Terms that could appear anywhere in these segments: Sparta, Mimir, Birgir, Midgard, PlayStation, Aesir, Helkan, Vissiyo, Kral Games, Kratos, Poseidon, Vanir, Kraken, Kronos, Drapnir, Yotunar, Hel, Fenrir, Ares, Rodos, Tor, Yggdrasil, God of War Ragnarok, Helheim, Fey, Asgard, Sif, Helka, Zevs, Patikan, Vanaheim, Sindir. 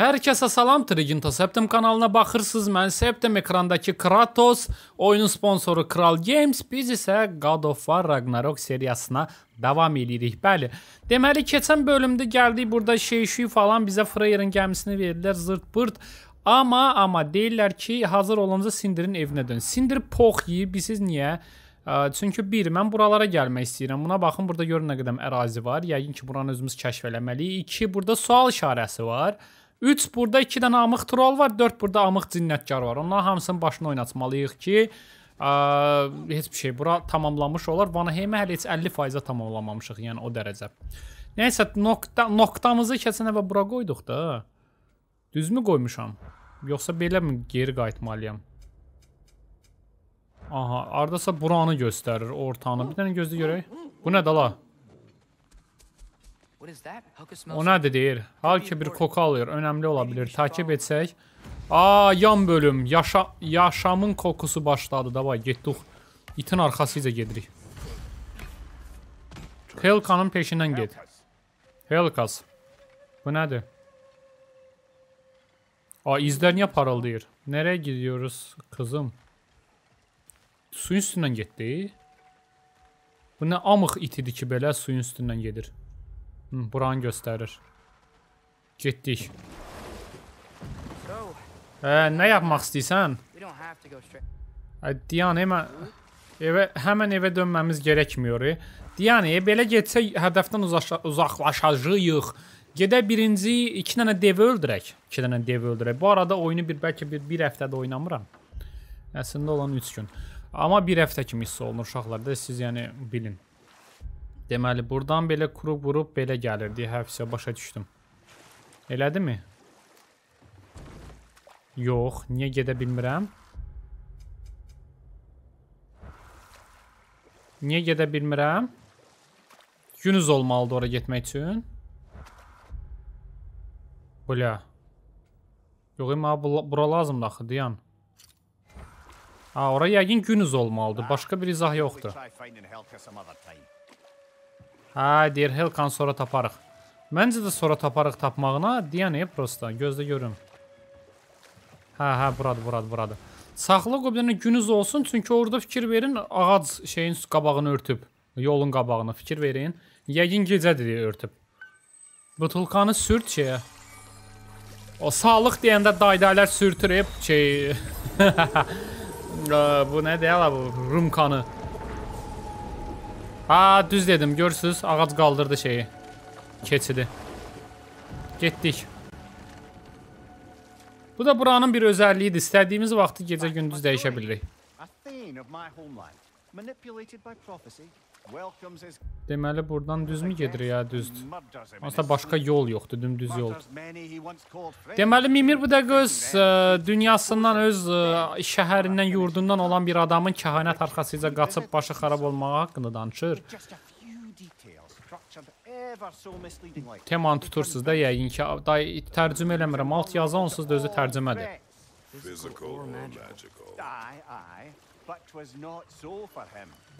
Herkese salam, Triginta Septem kanalına baxırsınız. Mən Septem, ekrandakı Kratos, oyunun sponsoru Kral Games. Biz isə God of War Ragnarok seriyasına devam edirik. Bəli, deməli keçən bölümdə gəldik, burada şey falan bizə Freyr'in gəmisini verdilər, zırt pırt. Ama deyirlər ki, hazır olunca Sindir'in evinə dön. Sindir pox yiyib, bilirsiniz niyə? Çünki bir, mən buralara gəlmək istəyirəm. Buna baxın, burada görün nə qədər ərazi var. Yəqin ki, buranı özümüz kəşf eləməliyik. 2, burada sual işarəsi var. 3, burada 2 dənə amıq troll var. 4, burada amıq cinnətkar var. Onların hamısının başını oynatmalıyıq ki, heç bir şey bura tamamlamış olar. Vanaheim'i hələ heç 50%-a tamamlamamışıq, yəni o dərəcə. Neysə, noktamızı keçən əvvə bura qoyduq da. Düzmü qoymuşam? Yoxsa belə mi geri qayıtmalıyam? Aha, aradasa buranı göstərir, ortanı. Bir dənə gözlə görək. Bu nədir la? O nədir deyir? Halki bir koku alır, önemli olabilir. Takip etsək. Aa, yan bölüm. Yaşamın kokusu başladı da. Vay, getdik. İtin arxasıyla gedirik. Helkanın peşindən get. Helkas. Bu nədir? Aa, izler niye parıldayır? Nereye gidiyoruz kızım? Suyun üstündən getdi. Bu ne amıq itidir ki belə suyun üstündən gedir. Hı, buranı göstərir. Getdik. Ne yapmaq istəyirsən? Diyanə, hemen evə dönməmiz gerekmiyor. Diyanə, belə getsə hədəfdən uzaqlaşacağıq. Gedə birinci 2 dənə devi öldürək. 2 dənə devi öldürək. Bu arada oyunu bəlkə bir həftədə oynamıram. Əslində olan 3 gün. Ama bir həftə kimi hiss olunur uşaqlarda, siz yəni bilin. Deməli buradan belə kuru vurup belə gəlirdi. Həfsə başa düşdüm. Elədi mi? Yox, niyə gedə bilmirəm? Niyə gedə bilmirəm? Günüz olmalıdır ora getmək üçün. Bula. Yox, amma bura lazımdır axı, dayan. Ha, oraya yəqin günüz olmalıdır. Başka bir izah yoxdur. Ha, deyir Helkan sonra taparıq. Məncə də sonra taparıq tapmağına. Deyəni, prosta. Gözlə görüm. Ha, buradır. Saxla qobdanı günüz olsun. Çünki orada fikir verin. Ağac şeyin qabağını örtüb. Yolun qabağını fikir verin. Yəqin gecədir örtüb. Butulkanı sürt şeyə. O sağlıq deyəndə daydaylar sürtürüb şey... Bu ne deyil bu rumkanı. Ha, düz dedim, görsünüz ağac kaldırdı şeyi. Keçidi. Getdik. Bu da buranın bir özelliğidir. İstediğimiz vaxtı gece gündüz değişe bilirik. Deməli buradan düz mü gedir ya, düzdür. Aslında başka yol yoxdur, dümdüz yol. Deməli Mimir bu da göz dünyasından, öz şəhərindən, yurdundan olan bir adamın kahanət arxasıyla qaçıb başı xarab olmağı haqqında danışır. Teman tutursuz da yəqin ki, tərcümə eləmirəm, alt yazı onsuz da özü tərcümədir.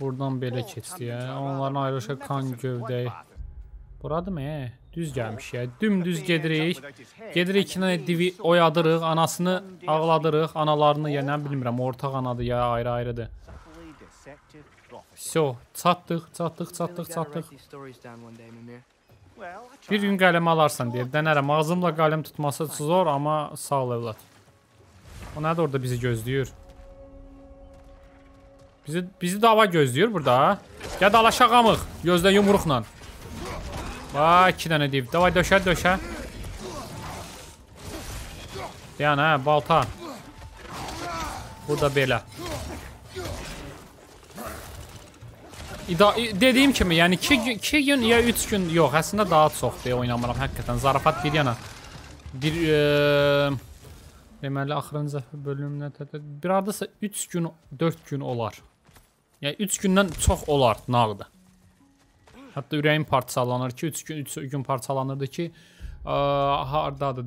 Buradan belə keçdi ya. Onların ayrışa kan gövdəyi. Buradır mı? Düz gəlmiş ya. Dümdüz gedirik. Gedirik ki, divi oyadırıq. Anasını ağladırıq. Analarını ya, nə bilmirəm. Ortaq anadır ya, ayrı-ayrıdır. So, çatdıq. Bir gün qələmə alarsan deyir. Dənərəm, ağzımla qələm tutması zor, ama sağ ol evlat. O nədir orada bizi gözləyir? Bizi dava gözləyir burada. Ya da alaşağamıq. Gözlə yumruqla. Vay, 2 dənə deyib. Davay döşə. Yəni, hə, balta. Bu da belə. Dediyim kimi, yəni 2 gün ya 3 gün. Yox, əslində daha çoxdur. Oynamıram, həqiqətən. Zarafat bir yana. Bir... Deməli, axırıncı bölümünə bir aradasa 3 gün, 4 gün olar. Yəni 3 gündən çox olar nağdı. Hətta ürəyim parçalanır ki, 3 gün parçalanırdı ki, hardadır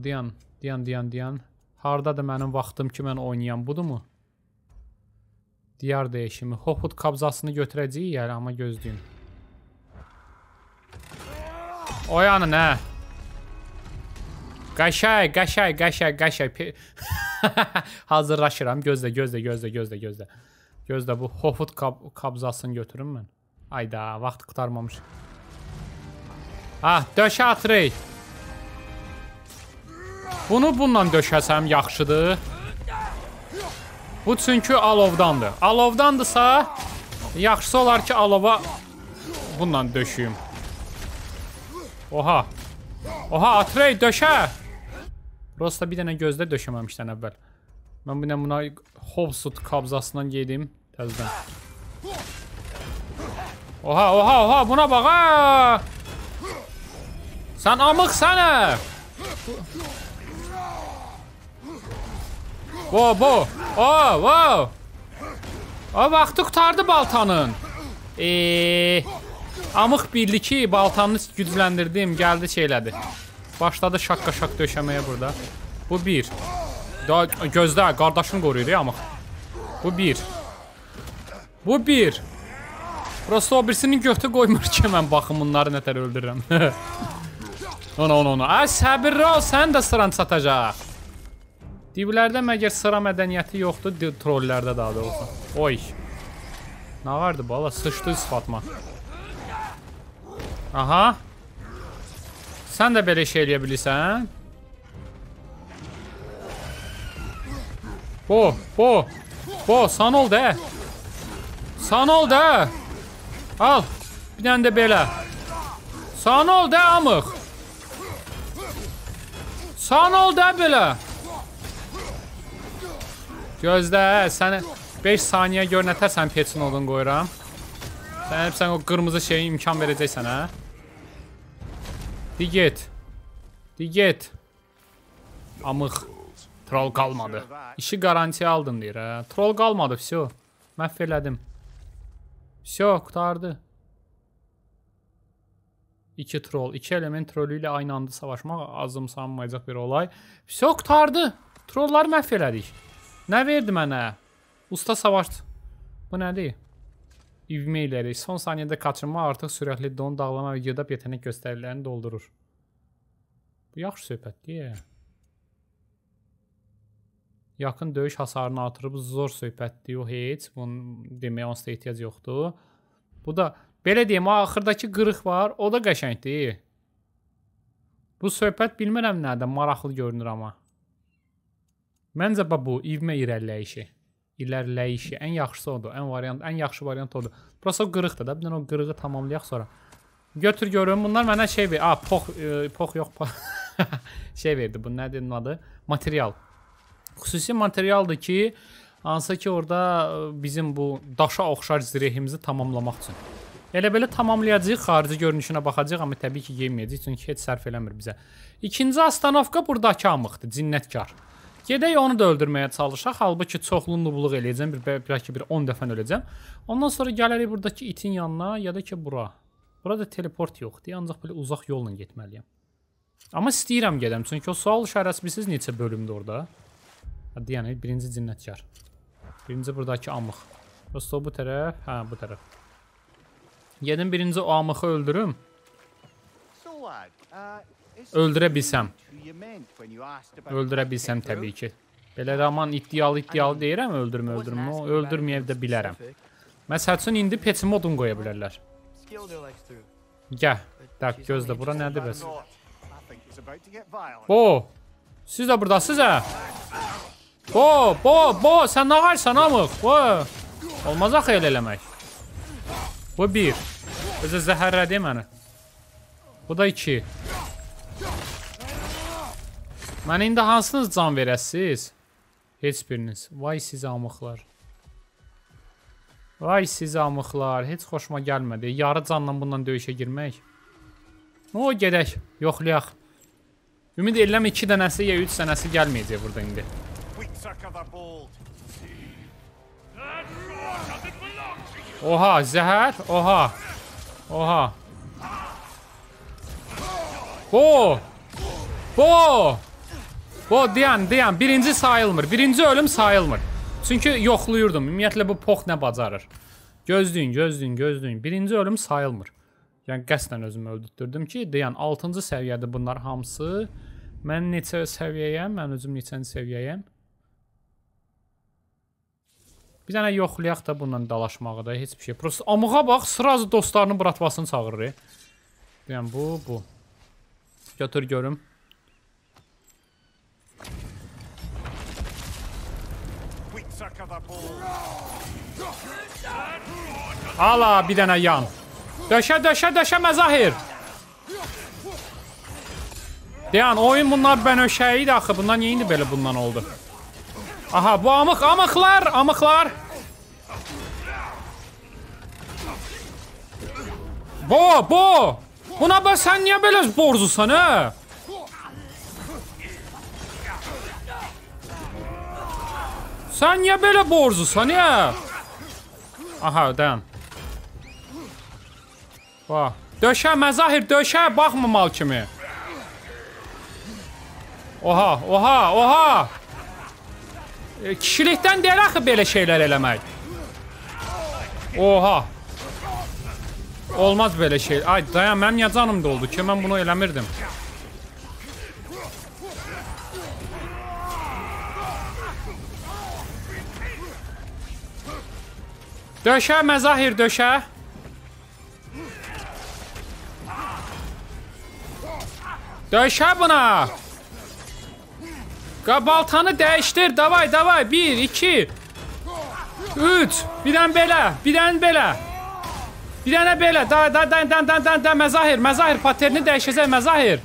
deyən. Hardadır mənim vaxtım ki, mən oynayan, budur mu? Diyar dəyişimi. Hohud qabzasını götürəcəyik yəni, amma gözləyin. O yanı nə? Gaşay. Hazırlaşıram. Gözlə. Gözlə bu Hofut kabzasını götürüm mən. Ayda, vaxt qurtarmamış. Ah, döşə Atrey. Bunu bununla döşəsəm yaxşıdır. Bu çünki alovdandır. Alovdandırsa, yaxşısı olar ki alova bununla döşüyüm. Oha. Oha Atrey, döşə. Prosta bir dənə gözlə döşəməmişdən əvvəl. Mən buna Hofsut kabzasından yedim təzədən. Oha buna bax ha. Sən amıqsan ha. Bo. Wow. O vaxtı qurtardı baltanın. Amıq bildi ki baltanını gücləndirdim, gəldi şeylədi. Başladı şaqqa-şaq döşəməyə burada. Bu bir. Daha gözlə, qardaşını qoruyur ya amıq. Bu bir. Prosto o birisinin götü qoymur ki mən baxım bunları nətər öldürürəm. Ona. Ay səbirli ol, sənin də sıran çatacaq. Divlərdə məgər sıra mədəniyyəti yoxdur, trollərdə daha doğrusu. Oy. Nə vardı bala, sıçdı sıfatma. Aha. Sən də belə şey eləyə bilirsən. Bo, San ol də. Al, bir dənə də belə. San ol də amıq. San ol də belə. Gözlə, sənə 5 saniyə gör nətər sən peçin odun qoyuram. Sən o qırmızı şeyi imkan verəcəksən hə. Di get. Amıq. Troll qalmadı. İşi garantiya aldım deyir hə. Troll qalmadı, vəsiyo. Məhv elədim. Vəsiyo, qurtardı. 2 troll. 2 element trolü ilə aynı anda savaşmaq azımsanmayacaq bir olay. Vəsiyo, qurtardı. Trolları məhv elədik. Nə verdi mənə? Usta savaşdı. Bu nədir? İvmə ilərik. Son saniyədə kaçınma artıq sürətli don dağlama və girdab yetənək göstərilərini doldurur. Bu yaxşı söhbətdir. Yaxın döyüş hasarını artırıb zor söhbətdir o heç. Bunu deməyə onsuz da ehtiyac yoxdur. Bu da belə deyim, axırdakı qırıq var. O da qəşəngdir. Bu söhbət bilmirəm nədir. Maraqlı görünür amma. Məncə bu ivmə irəliləyişi. İlərləyişi ən yaxşısı odur. Ən yaxşı variant odur. Burası o qırıqdır da. Bir dənə o qırığı tamamlayaq sonra. Götür görün. Bunlar mənə şey ver. Aa, pox yox. Şey verdi. Bu nədir bunun adı? Material. Xüsusi materialdır ki, hansı ki orada bizim bu daşa oxşar zirehimizi tamamlamaq üçün. Elə-belə tamamlayacağıq, xarici görünüşünə baxacaq, amma təbii ki yeyməyəcəyik, çünki heç sərf eləmir bizə. İkinci astanovka buradakı amıqdır, cinnetkar. Gedək onu da öldürməyə çalışaq, halbuki çoxlu nubluq eləyəcəm, bəlkə bir 10 dəfən öləcəm. Ondan sonra gələrək buradakı itin yanına, ya da ki bura. Burada teleport yoxdur, ancaq belə uzaq yolla getməliyəm. Amma istəyirəm gedəm, çünki o sual işarəsi bilirsiniz neçə bölümdür orada. Yəni, birinci cinnetkar. Birinci buradakı amıq. Prosto bu tərəf, hə, bu tərəf. Gedim birinci o amıqı öldürüm. Öldürə bilsəm təbii ki. Belə raman iddialı deyirəm, öldürmə. O öldürməyə də bilərəm. Məsəl üçün, indi peçimə odun qoya bilərlər. Gəh, dəq, gözlə, bura nədir bəs? O, siz də buradasınız hə? Bo, sən nə qarsan amıq? Olmaz axı el eləmək. Bu bir. Özə zəhərlədi məni. Bu da 2. Mənə indi hansınız can verəsiz? Heç biriniz. Vay siz amıqlar. Heç xoşuma gəlmədi. Yarı canla bundan döyüşə girmək. O, gedək. Yoxlayaq. Ümid eləm 2 dənəsi ya 3 dənəsi gəlməyəcək burada indi. Oha, zəhər, oha. Bo, deyən, birinci sayılmır, birinci ölüm sayılmır. Çünki yoxluyurdum, ümumiyyətlə bu pox nə bacarır. Gözləyin, birinci ölüm sayılmır. Yəni, qəsdən özümü öldürtdürdüm ki, deyən, 6-cı səviyyədə bunlar hamısı من neçə səviyyəyəm? Mən özüm neçənci səviyyəyəm? Bir dənə yoxlayaq da bundan dalaşmağı da, heç bir şey. Prost amığa bax, sırazı dostlarının bratvasını çağırır. Yəni bu. Götür görüm. Ala bir dənə yan. Döşə məzahir. Deyən oyun bunlar bənövşəyi də axı. Bundan yeyindir belə bundan oldu. Aha bu amıqlar. Bo. Buna bax sən niyə belə borcusan ha? Sən niyə belə borcusan ya? Aha deyən. Bax. Döşə məzahir döşə baxma mal kimi. Oha! Kişilikdən deyil axı belə şeylər eləmək. Oha! Olmaz belə şey. Ay dayan, mənim niyə canım doldu ki? Mən bunu eləmirdim. Döşə məzahir döşə. Döşə buna. Baltanı dəyişdir, davay, 1, 2, 3, bir dənə belə. Bir dənə belə, da məzahir, paterni dəyişəcək, məzahir.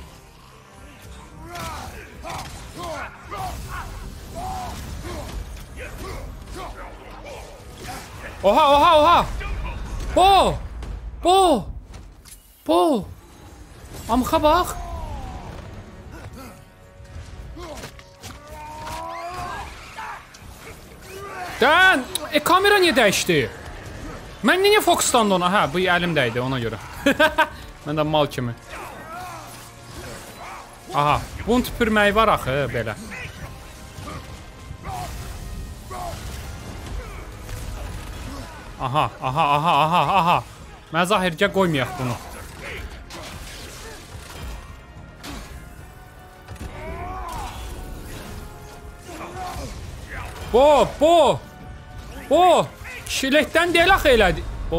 Oha. Bo. Amıxa bax. Dən, kamera niyə dəyişdi? Mən niyə fokuslandı ona? Hə, bu əlim dəydi ona görə. Mən də mal kimi. Aha, bunu tüpürməyi var axı, belə. Aha. Məzahirgə qoymayaq bunu. Bo! Kişilikdən deyil axı elədi. Bu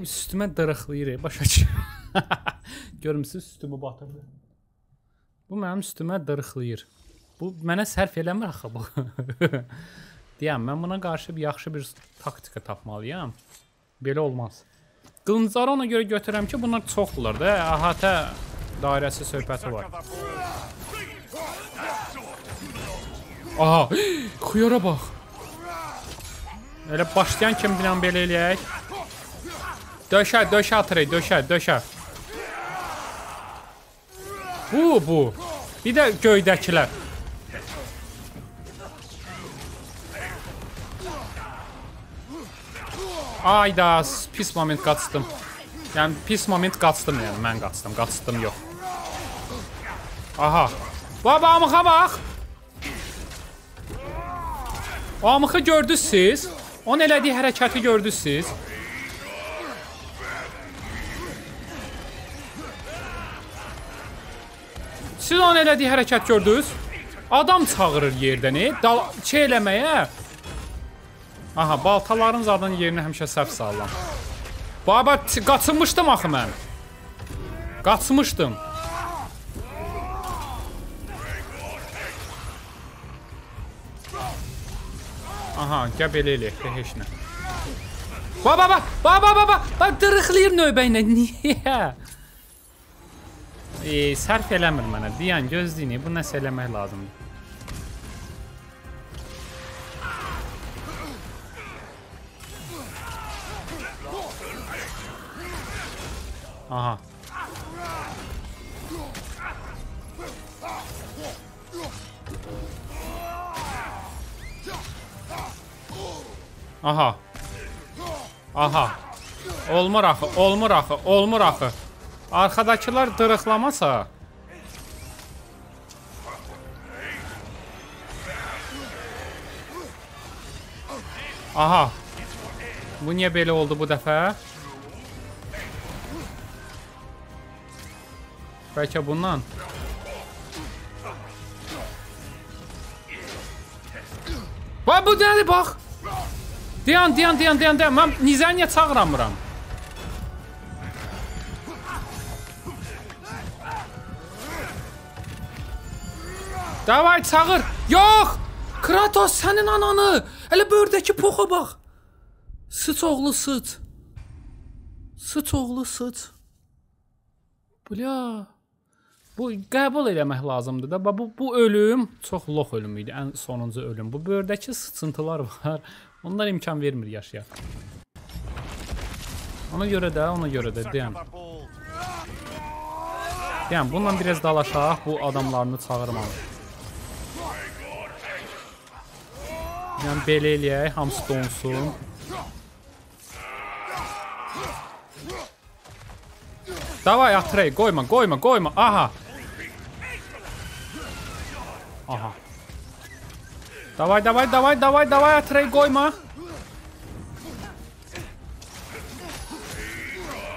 üstümə dırıqlayır. Başa çıx. Görmüsünüz üstümü batırdı. Bu mənim üstümə dırıqlayır. Bu mənə sərf eləmir axı bu. Deyəm mən buna qarşı yaxşı bir taktika tapmalıyam. Belə olmaz. Qılıncları ona görə götürəm ki bunlar çoxdular da. Əhatə dairəsi söhbəti var. Aha, xuyara bax. Elə başlayan kimi bilan belə eləyək. Döşə atırıq, döşə. Bu. Bir də göydəkilər. Ayda, pis moment qaçdım. Yəni mən qaçdım yox. Aha. Baba amıxa bax. O amıxı gördünüz siz. Onun elədiyi hərəkəti gördünüz siz. Siz onun elədiyi hərəkət gördünüz. Adam çağırır yerdəni. Şey eləməyə. Aha, baltaların zaten yerini həmişə səhv sallam. Baba, qaçınmışdım axı mən. Qaçmışdım. Aha, gəl belə eləyək də heç nə. Baba, dırıqlayır növbə ilə. Niyə? Sərf eləmir mənə. Deyən gözləyini, bu nəsə eləmək lazımdır. Aha. Aha. Olmur axı. Arxadakılar dırıqlamasa. Aha. Bu niyə belə oldu bu dəfə? Kaça bundan. Bak bu deli bak. Dayan. Mən nizəniyə çağıramıram. Davay çağır. Yox! Kratos sənin ananı. Elə böyürdəki poxa bax. Sıç oğlu sıç. Sıç oğlu sıç. Bula. Bu qəbul eləmək lazımdır da. Bu ölüm çox lox ölüm idi. Ən sonuncu ölüm. Bu böyürdəki sıçıntılar var. Onlar imkan vermir yaşaya. Ona görə də deyəm. Deyəm, bununla biraz dalaşaq, bu adamlarını çağırmalı. Deyəm, belə eləyək, hamısı donsun. Davay Atrey, qoyma, aha. Davay Atrey qoyma.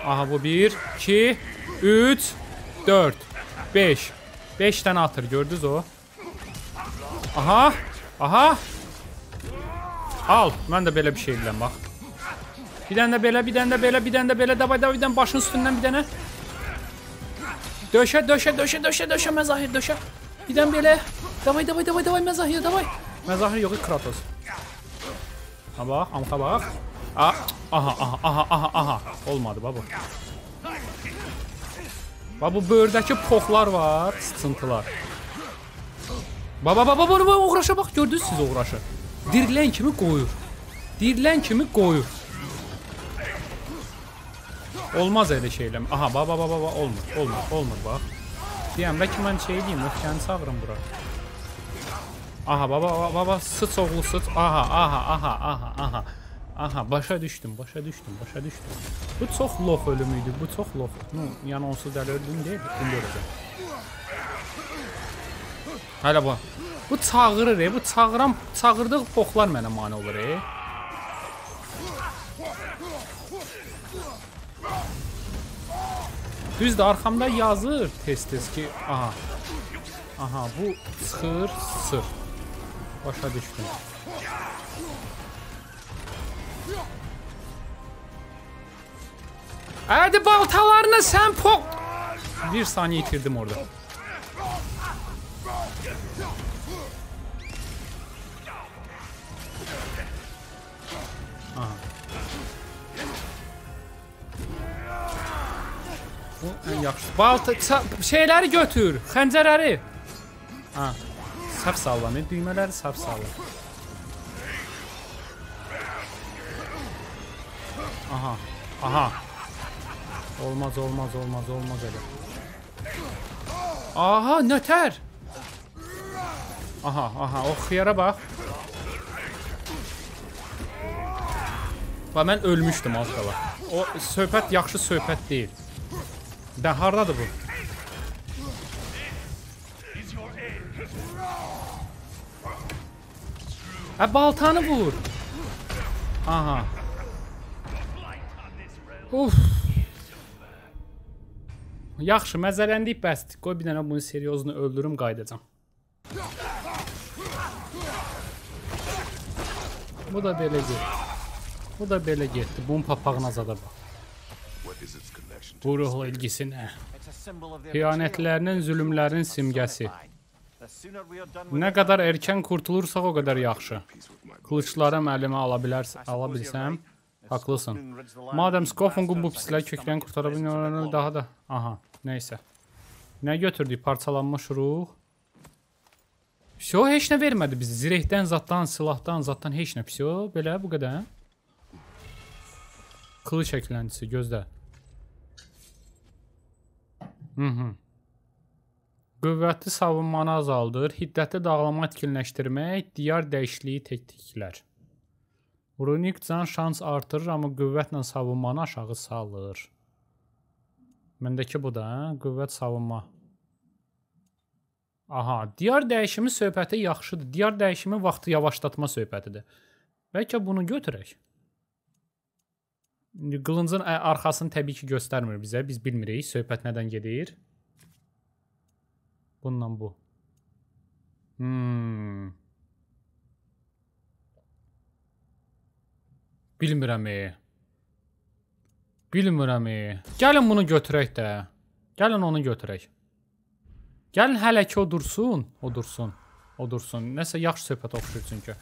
Aha bu 1, 2, 3, 4, 5. 5 tane atır gördünüz o. Aha. Al, mən də belə bir şey biləm bax. Bir dənə də belə davay başın üstündən bir dənə. Döşə məzahir döşə. Bir dənə belə. Davay məzahir davay. Məzahir yox, Kratos. Ha bax, amxa bax. Aha. Olmadı bax bu. Bax bu böyürdəki poxlar var, sıçıntılar. Baba uğraşa bax, gördünüz siz uğraşı. Dirilən kimi qoyur. Olmaz elə şey eləmə. Aha baba olmur bax. Deyəm ki mən şey deyim, öfkəni çağırım bura. Aha baba sıç oğlu sıç. Aha. Aha başa düşdüm. Bu çox lox ölüm idi. Yəni onsuz da ölüm deyil, bunu görəcəm. Hələ bu. Bu çağırır, bu çağırdığı poxlar mənə mane olur. Düzdür, arxamda yazır tez-tez ki, aha bu sıxır. Başa düşdüm. Hadi baltalarını sen pok. Bir saniye itirdim orada. Aha. Bu en yaxşı. Balta şeyleri götür. Xəncərləri. Ha. Sap sallanır. Düymələri sap sallanır. Aha. Olmaz elə. Aha, nötər. Aha, o xiyara bax. Mən ölmüşdüm az qala. O söhbət yaxşı söhbət deyil. Də hardadır bu? Hə, baltanı vur. Aha. Uf. Yaxşı, məzələndik bəsdir. Qoy bir dənə bunu seriozunu öldürüm, qaydacam. Bu da belə getdi. Bunun papağına zada bax. Bu ruhla ilgisi nə? Hiyanətlərinin, zülümlərin simgəsi. Nə qədər erkən qurtulursaq o qədər yaxşı. Kılıçlarım əlimə ala bilsəm, haqlısın. Madəm Skofungun bu pislər kökdən qurtara bilməyən daha da... Aha, neysə. Nə götürdük? Parçalanmış ruh. Pisiyo heç nə vermədi bizi. Zirehdən, silahdan, heç nə. Pisiyo, belə bu qədər. Kılıç əkləncisi, gözlə. Qüvvətli savunmanı azaldır. Hiddətli dağlama etkinləşdirmək. Diyar dəyişikliyi tektiklər. Runik can şans artırır, amma qüvvətlə savunmanı aşağı salır. Məndəki bu da, qüvvət savunma. Aha, diyar dəyişimi söhbəti yaxşıdır. Diyar dəyişimi vaxtı yavaşlatma söhbətidir. Bəlkə bunu götürək. Qılıncın arxasını təbii ki göstərmir bizə. Biz bilmirik söhbət nədən gedir. Bundan bu. Bilmirəm. Gəlin bunu götürək də. Gəlin onu götürək. Gəlin hələ ki o dursun. O dursun. O dursun. Nəsə yaxşı söhbət oxşur çünki.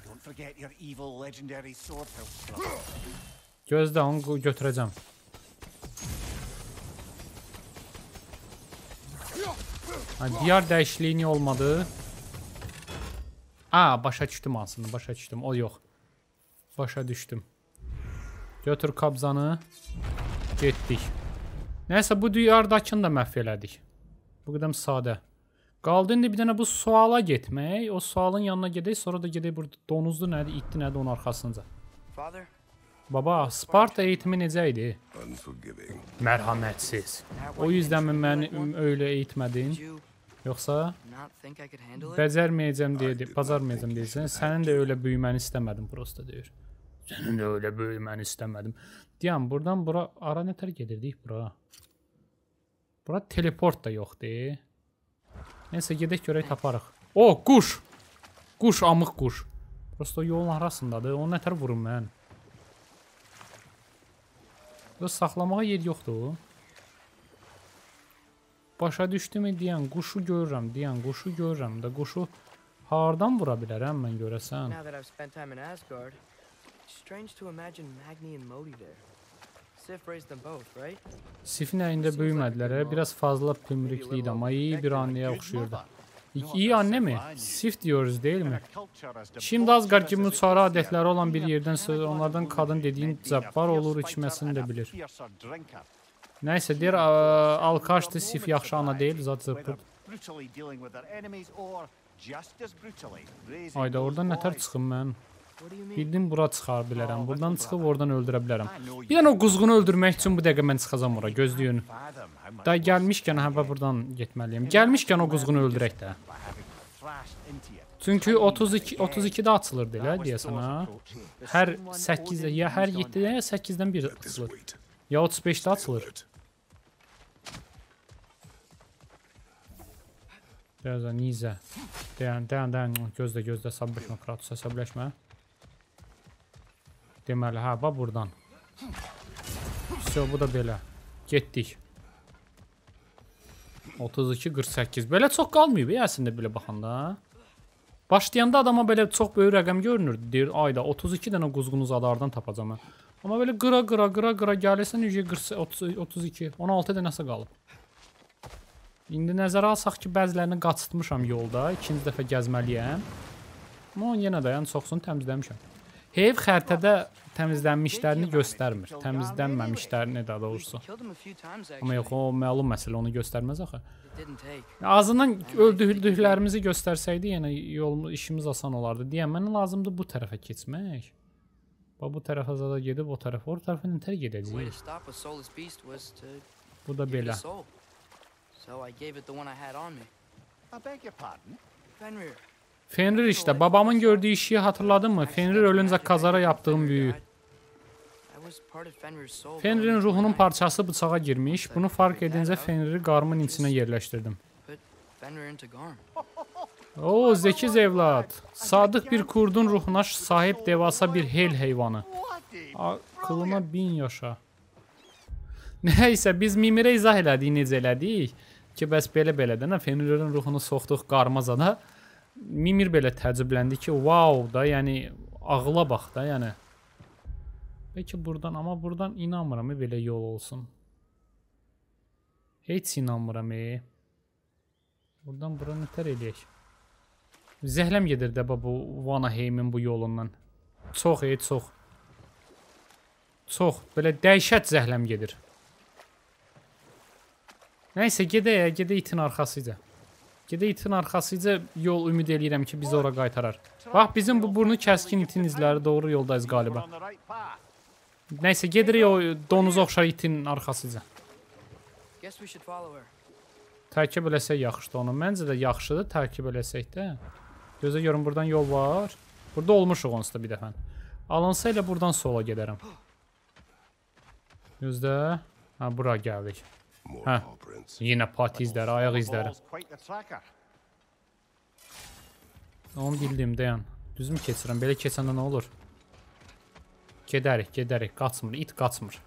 Gözlə, onu götürəcəm. Diyar dəyişikliyi niyə olmadı? Aa, başa düşdüm aslında. Başa düşdüm. O yox. Başa düşdüm. Götür kabzanı. Getdik. Neyse, bu diyardakını da məhv elədik. Bu qədər sadə. Qaldı indi bir dənə bu suala getmək. O sualın yanına gedək. Sonra da gedək burada donuzdu nədir, itdi nədir onun arxasınca. Baba, Sparta eğitimi necə idi? Mərhəmətsiz. O yüzden mi məni öyle eğitmədin? Yoxsa bacarmayacağım deyirsən. Sənin də öyle büyüməni istəmədim prosta deyir. Sənin də öyle büyüməni istəmədim. Deyəm, buradan bura ara nə tər gedirdik bura? Bura teleport da yoxdur. Neyse, gedək görək taparıq. O, quş! Quş, amıq quş. Prosta yolun arasındadır. Onu nə tər vurum mən? Burada saxlamağa yer yoxdur. Başa düşdümü deyən quşu görürəm, da quşu hardan vura bilərəm mən görəsən? Sifin əyində böyümədilər, biraz fazla pümrüklüydü ama iyi bir anneye oxşuyordu. İyi anne mi? Sif diyoruz değil mi? Şimdi Asgard gibi müsara adetleri olan bir yerden söz, onlardan kadın dediğin cəbbar olur, içməsini də bilir. Neyse, deyir alkaşdı, Sif yaxşı ana deyil, zat zırpır. Ayda, oradan nətər çıxım mən? Bildim bura çıxar bilərəm, buradan çıxıb oradan öldürə bilərəm. Bir dənə o quzğunu öldürmək üçün bu dəqiqə mən çıxacam ora, gözləyin. Da gəlmişkən həvə buradan getməliyim. Gəlmişkən o quzğunu öldürək də. Çünki 32-də açılırdı elə deyəsən ha. Hər 8-də ya hər 7-də ya 8-dən biri açılır. Ya 35-də açılır. Deyəsən nizə. Deyən gözlə səbirləşmə Kratos, səbirləşmə. Deməli, hə, bax buradan. Vəsiyo, bu da belə. Getdik. 32-48. Belə çox qalmıyıb, əslində belə baxanda. Başlayanda adama belə çox böyük rəqəm görünür. Deyir, ayda 32 dənə quzğunu zadardan tapacam mən. Amma belə qıra gəlirsən, 32, 16 dənəsə qalıb. İndi nəzərə alsaq ki, bəzilərini qaçıtmışam yolda. İkinci dəfə gəzməliyəm. Amma onu yenə dayan, çoxsunu təmizləmişəm. Heyv xəritədə təmizlənmişlərini göstərmir. Təmizlənməmişlərini də doğrusu. Amma yox, o məlum məsələ, onu göstərməz axı. Azından öldürdüklərimizi göstərsəydi, yəni yolumuz, işimiz asan olardı. Deyəm, mənə lazımdır bu tərəfə keçmək. Bax, bu tərəfə zada gedib, o tərəfə, o tərəfə nətər gedəcəyik. Bu da belə. Fenrir işte. Babamın gördüğü işi hatırladın mı? Fenrir ölünce kazara yaptığım büyü. Fenrir'in ruhunun parçası bıçağa girmiş. Bunu fark edince Fenrir'i garmın içine yerleştirdim. Oo, zekiz evlat. Sadık bir kurdun ruhuna sahip devasa bir hel hayvanı. Aklına bin yaşa. Neyse, biz Mimir'e izah elədik, necə elədik ki, bəs belə-belədən Fenrir'in ruhunu soxduq qarmazada. Mimir belə təəccübləndi ki, wow da, yəni ağla bax da, yəni. Bəlkə buradan, amma buradan inanmıram belə yol olsun. Heç inanmıram. Buradan bura nətər eləyək? Zəhləm gedir də bu Vanaheimin bu yolundan. Çox. Çox, belə dəhşət zəhləm gedir. Nəysə, gedə itin arxasıca. Gedə itin arxasıca yol ümid eləyirəm ki, bizi ora qaytarar. Bax, bizim bu burnu kəskin itin izləri, doğru yoldayız qalibə. Nəysə, gedirik o donuza oxşar itin arxasıca. Tərkib eləsək yaxşıdır onu. Məncə də yaxşıdır tərkib eləsək də. Gözə görün, buradan yol var. Burada olmuşuq onsuz da bir dəfən. Alınsa ilə buradan sola gedərəm. Gözdə. Hə, bura gəldik. Hə, yenə pati izləri, ayaq izləri. Onu bildim dayan. Düz mü kesirim? Belə kesəndə nə olur? Gedərik, gedərik. Qaçmır, it qaçmır.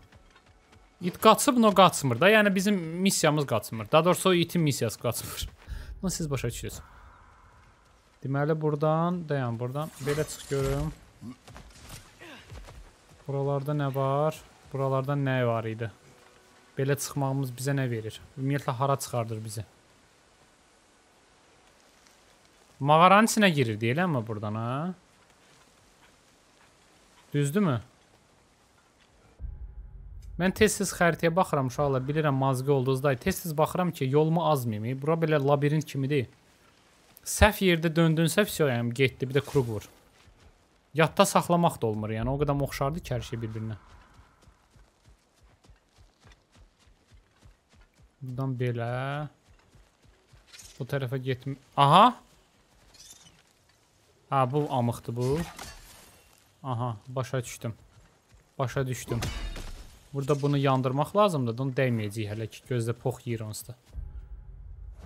İt qaçıb, no qaçmır da. Yəni bizim missiyamız qaçmır. Daha doğrusu o itin missiyası qaçmır. Bunu siz başa düşürsünüz. Deməli buradan, dayan buradan. Belə çıx görüm. Buralarda nə var? Buralarda nə var idi? Belə çıxmağımız bizə nə verir? Ümumiyyətlə hara çıxardır bizi? Mağaranın içinə girir deyilə mi buradan ha? Düzdür mü? Mən tez-tez xəritəyə baxıram uşaqlar, bilirəm mazqı olduzday. Tez-tez baxıram ki yolumu azmayayım. Bura belə labirint kimidir. Səhv yerdə döndünsə Vissiyayam getdi, bir də krug vur. Yadda saxlamaq da olmur, yəni o qədər oxşardı ki hər şey bir-birinə. Buradan belə bu tərəfə getmə... Aha! Ha, bu amıqdır bu. Aha, başa düşdüm. Başa düşdüm. Burada bunu yandırmaq lazımdır. Onu dəyməyəcəyik hələ ki. Gözdə pox yiyir onsuz da.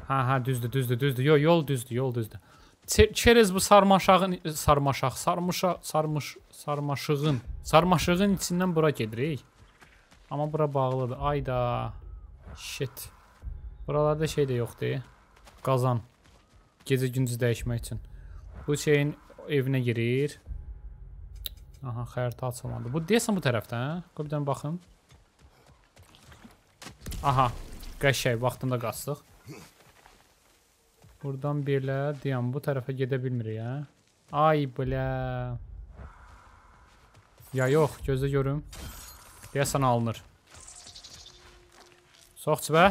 Ha, ha, düzdür, düzdür, düzdür. Yo, yol düzdür, yol düzdür. Çerez bu sarmaşağın... Sarmaşaq, sarmaşığın. Sarmaşığın içindən bura gedirik. Amma bura bağlıdır. Ayda. Shit. Buralarda şey də yoxdur. Qazan. Gecə gündüz dəyişmək üçün. Bu şeyin evinə girir. Aha, xəritə açılmadı. Bu deyəsən bu tərəfdən, hə? Bir dənə baxın. Aha, qəşəng vaxtında qaçdıq. Buradan belə deyəm, bu tərəfə gedə bilmirik, hə? Ay belə. Ya yox, gözlə görüm. Deyəsən alınır. Sox çibə.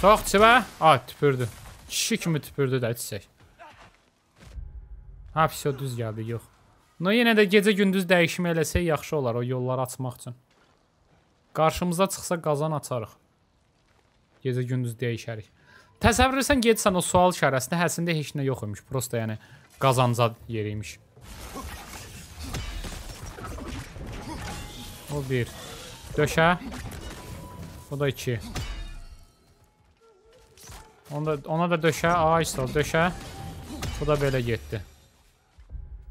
Sox çibə. Ay, tüpürdü. Kişi kimi tüpürdü də içsək. Ha, Vissyo düz gəldi, yox. No, yenə də gecə-gündüz dəyişimi eləsək yaxşı olar o yolları açmaq üçün. Qarşımıza çıxsa qazan açarıq. Gecə-gündüz dəyişərik. Təsəvvür etsən getsən o sual işarəsində həsində heç nə yox imiş. Prosta yəni qazanca yeriymiş. O bir. Döşə. O da iki. Ona da döşə. Ay, sağ ol, döşə. O da belə getdi.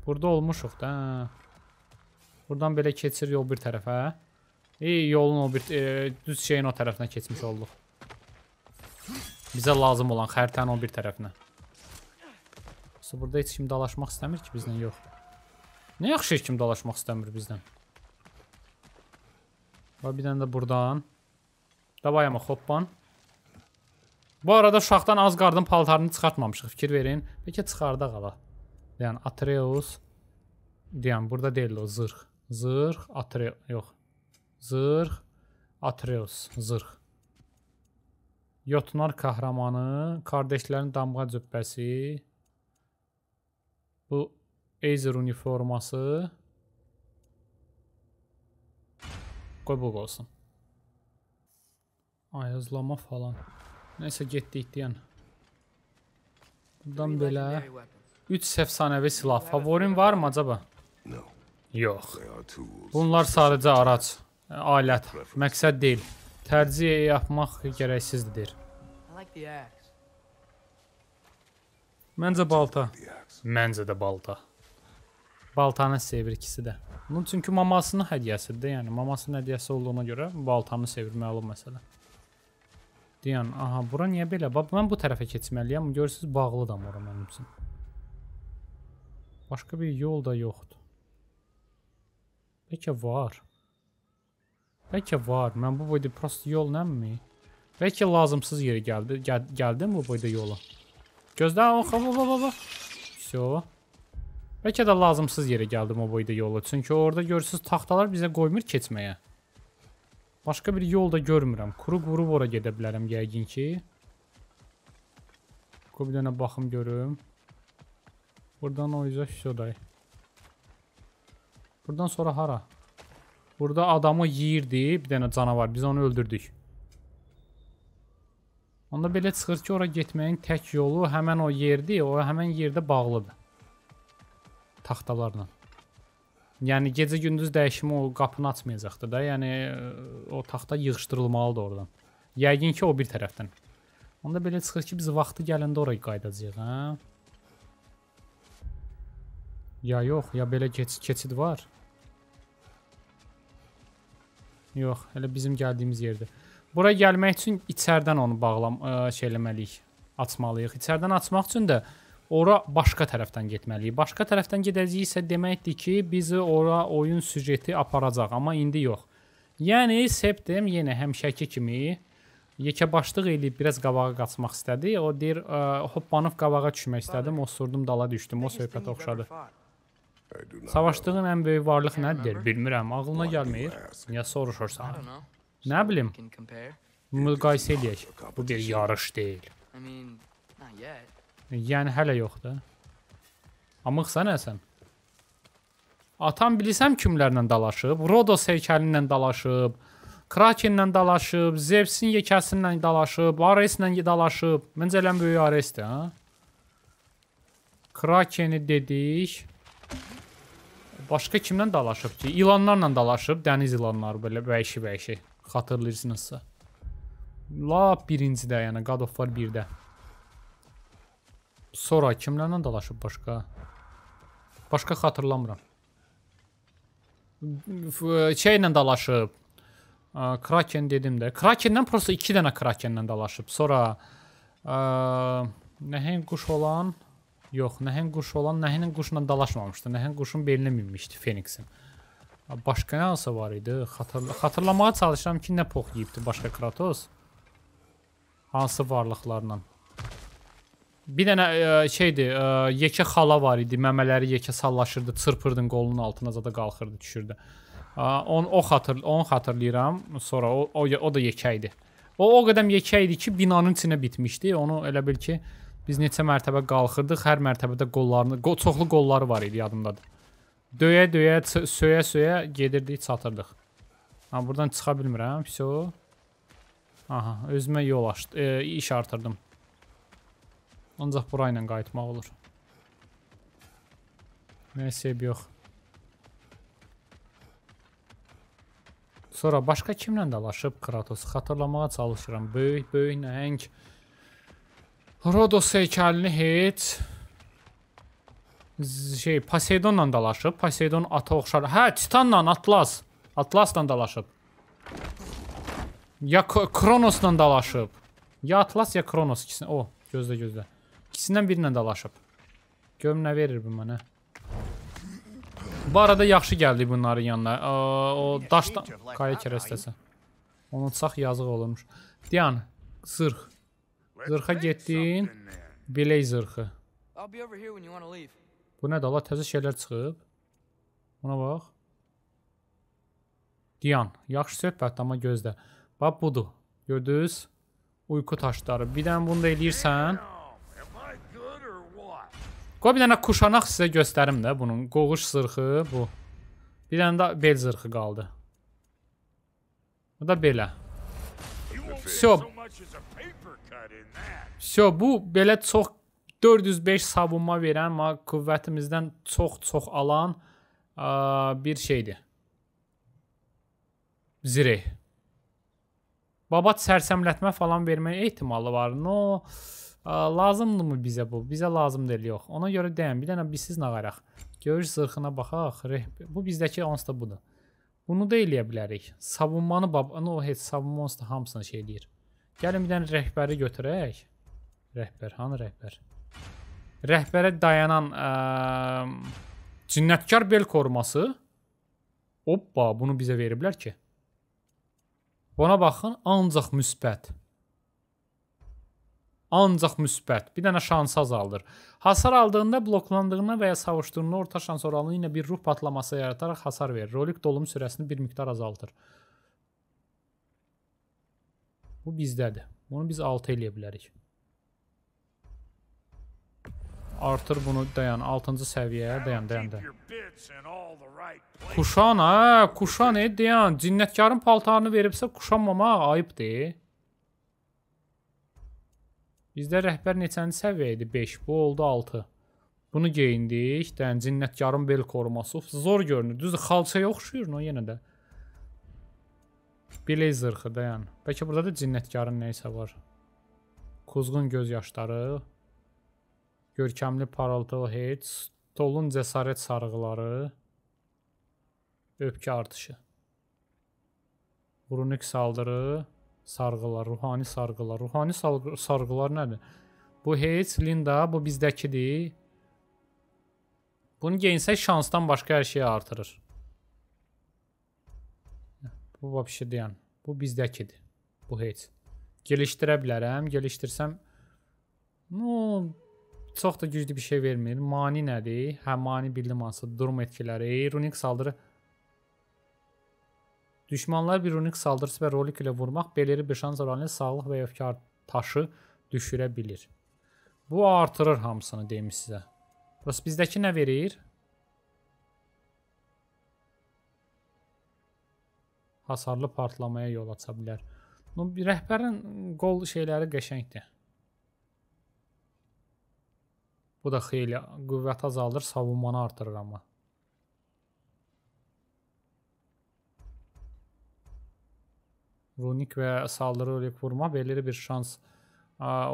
Burada olmuşuq da. Buradan belə keçir yol bir tərəfə. Yolun o bir düz şeyin o tərəfinə keçmiş olduq. Bizə lazım olan xəritənin o bir tərəfinə. Burada heç kim dalaşmaq istəmir ki bizdən, yox. Nə yaxşı heç kim dalaşmaq istəmir bizdən. Bir dənə də buradan. Davay ama hoppan. Bu arada uşaqdan az qardın paltarını çıxartmamışıq. Fikir verin. Bəlkə çıxarda qala. Yəni Atreus. Deyəm, burada deyil o, zırh. Zırh, Atreus, yox. Zırh, Atreus, zırh. Yotunar kahramanı, kardeşlərin damğa cübbəsi. Bu Aesir uniforması. Qoy bu olsun. Ayazlama falan. Neysə getdik deyən. Buradan belə... 3 səfsanəvi silah. Favorim var mı acaba? Yox. Bunlar sadəcə araç, alət. Məqsəd deyil. Tərcih yapmaq gərəksizdir. Məncə balta. Məncə də balta. Baltanı sevir ikisi də. Bunun çünki mamasının hədiyəsidir. Yəni mamasının hədiyəsi olduğuna görə baltanı sevir, məlum məsələ. Deyən, aha, bura niyə belə? Mən bu tərəfə keçməliyəm. Görürsünüz, bağlıdır ora mənim üçün. Başqa bir yol da yoxdur. Bəlkə var. Bəlkə var. Mən bu boyda prost yol nəmi? Bəlkə lazımsız yeri gəldi. Gəldim bu boyda yola. Gözlə, oxa. Vissyo. Bəlkə də lazımsız yeri gəldim o boyda yola. Çünki orada görürsünüz taxtalar bizə qoymur keçməyə. Başqa bir yol da görmürəm. Kruq vurub ora gedə bilərəm yəqin ki. Bir dənə baxım görüm. Buradan o yüzden şuradayım. Buradan sonra hara? Burada adamı yiyirdi. Bir dənə canavar. Biz onu öldürdük. Onda belə çıxır ki oraya getməyin tək yolu həmən o yerdir. O həmən yerdə bağlıdır. Taxtalarla. Yəni gecə gündüz dəyişimi o qapını açmayacaqdır da. Yəni o taxta yığışdırılmalıdır oradan. Yəqin ki o bir tərəfdən. Onda belə çıxır ki biz vaxtı gələndə oraya qaydacağıq. Hə? Ya yox, ya belə keçid var. Yox, elə bizim gəldiyimiz yerdir. Buraya gəlmək üçün içərdən onu eləməliyik, açmalıyıq. İçərdən açmaq üçün də ora başqa tərəfdən getməliyik. Başqa tərəfdən gedəcəyiksə deməkdir ki, bizi ora oyun süjeti aparacaq, amma indi yox. Yəni Septem yenə həmişəki kimi yekəbaşlıq eləyib biraz qabağa qaçmaq istədi. O deyir, hoppanıb qabağa düşmək istədim, o surdum dala düşdüm, o söhbətə oxşadı. Savaşdığın ən böyük varlıq nədir? Bilmirəm, ağlına gəlmir. Niyə soruşursan? Nə bilim, müqayisə eləyək. Bu bir yarış deyil. Yəni hələ yoxdur. Amıqsa nəsən? Atam bilsəm kimlərlə dalaşıb, Rodos heykəlinlə dalaşıb, Krakenlə dalaşıb, Zevsin yekəsinlə dalaşıb, Areslə dalaşıb. Məncə elə böyük Aresdir, ha? Krakeni dedik. Başqa kimlə dalaşıb ki? İlanlarla dalaşıb, dəniz ilanları belə vəhşi-vəhşi. Xatırlayırsınızsa. Lap birincidə, yəni God of War 1-də. Sonra kimlərlə dalaşıb başqa? Başqa xatırlamıram. Şeylə dalaşıb. Kraken dedim də. Krakenlə prosta 2 dənə Krakenlə dalaşıb. Sonra nəhəng quş olan... Yox, nəhəng quş olan nəhəng quşla dalaşmamışdı. Nəhəng quşun belinə minmişdi Feniksin. Başqa nə olsa var idi? Xatırlamağa çalışıram ki, nə pox yiyibdi başqa Kratos? Hansı varlıqlarla? Bir dənə şeydir, yekə xala var idi. Məmələri yekə sallaşırdı, çırpırdın qolunun altına, zada qalxırdı, düşürdü. Onu xatırlayıram. Sonra o da yekə idi. O qədər yekə idi ki, binanın içinə bitmişdi. Onu elə bil ki, biz neçə mərtəbə qalxırdıq, hər mərtəbədə qollarını, çoxlu qolları var idi, yadımdadır. Döyə-döyə, söyə-söyə gedirdik, çatırdıq. Amma buradan çıxa bilmirəm, vəsyo. Aha, özümə yol açdı, iş artırdım. Ancaq burayla qayıtmaq olur. Məsəb yox. Sonra başqa kimlə dalaşıb Kratos? Xatırlamağa çalışıram. Böyük nəhəng. Rodos heykəlini heç Poseidonla dalaşıb. Poseidon ata oxşar. Hə, Titanla, Atlas. Atlasla dalaşıb. Ya Kronosla dalaşıb. Ya Atlas, ya Kronos. İkisini... O, gözlə. İkisindən birindən dalaşıb. Görüm nə verir bu mənə. Bu arada yaxşı gəldi bunların yanına. O daşdan... Qaya kərəstəsi. Onu çıxaq yazıq olurmuş. Diyan, zırx. Zırxa getdin, biley zırxı. Bu nədir, Allah təzə şeylər çıxıb. Buna bax. Diyan, yaxşı söhbətdir, amma gözlə. Bax budur, gördünüz. Uyku taşları, bir dənə bunu da eləyirsən. Qoy bir dənə quşanaq sizə göstərim də bunun. Qoğuş zırxı bu. Bir dənə də bel zırxı qaldı. Bu da belə. Söp. Vəsyo, bu belə çox 405 savunma verən, qüvvətimizdən çox alan bir şeydir. Zireh. Babat sərsəmlətmə falan verməyə ehtimalı var. No, lazımdır mı bizə bu? Bizə lazım deyil, yox. Ona görə deyəm, bir dənə bizsiz nağaraq. Görüş zırxına baxaq. Bu bizdəki onsuz da budur. Bunu da eləyə bilərik. Savunmanı babanı, o heç savunma onsuz da hamısını şey eləyir. Gəlin bir dənə rəhbəri götürək. Rəhbər, hanı rəhbər? Rəhbərə dayanan cinnetkar bel koruması. Oppa, bunu bizə veriblər ki. Buna baxın, ancaq müsbət. Ancaq müsbət. Bir dənə şansı azaldır. Hasar aldığında, bloklandığında və ya savuşduğunda orta şans oranı ilə bir ruh patlaması yarataraq hasar verir. Rolik dolum sürəsini bir miqdar azaldır. Bu bizdədir. Bunu biz 6 eləyə bilərik. Artır bunu, dayan. 6-cı səviyyə. Dayan. Quşan, hə? Quşan, dayan. Cinnətkarın paltarını veribsə quşanmamaq ayıbdır. Bizdə rəhbər neçənci səviyyə idi? 5. Bu oldu 6. Bunu geyindik. Dayan, cinnətkarın bel koruması. Zor görünür. Düzdür, xalçaya oxşuyur o yenə də. Biley zırxı, dayan. Bəlkə burada da cinnətkarın neysə var. Kuzğun göz yaşları. Görkəmli parıltı, heç. Tolun cesaret sarğıları, öpke artışı, runik saldırı, sarğılar, ruhani sarğılar. Ruhani sarğılar nədir? Bu heç, Linda, bu bizdəkidir. Bunu geyinsək şansdan başqa hər şeyi artırır. Bu vəbşi deyən, bu bizdəkidir. Bu heç. Gelişdirə bilərəm, gelişdirsəm çox da güclü bir şey vermir. Mani nədir? Hə, mani bildim hansı. Durum etkiləri, runik saldırı. Düşmanlar bir runik saldırısı və rolik ilə vurmaq beleri bir şans oranı sağlıq və öfkar taşı düşürə bilir. Bu artırır hamısını deyim sizə. Burası bizdəki nə verir? Hasarlı partlamaya yol aça bilər. Rəhbərin qol şeyləri qəşəngdir. Bu da xeyli qüvvət azaldır, savunmanı artırır amma. Runik və saldırı rolik vurma belirli bir şans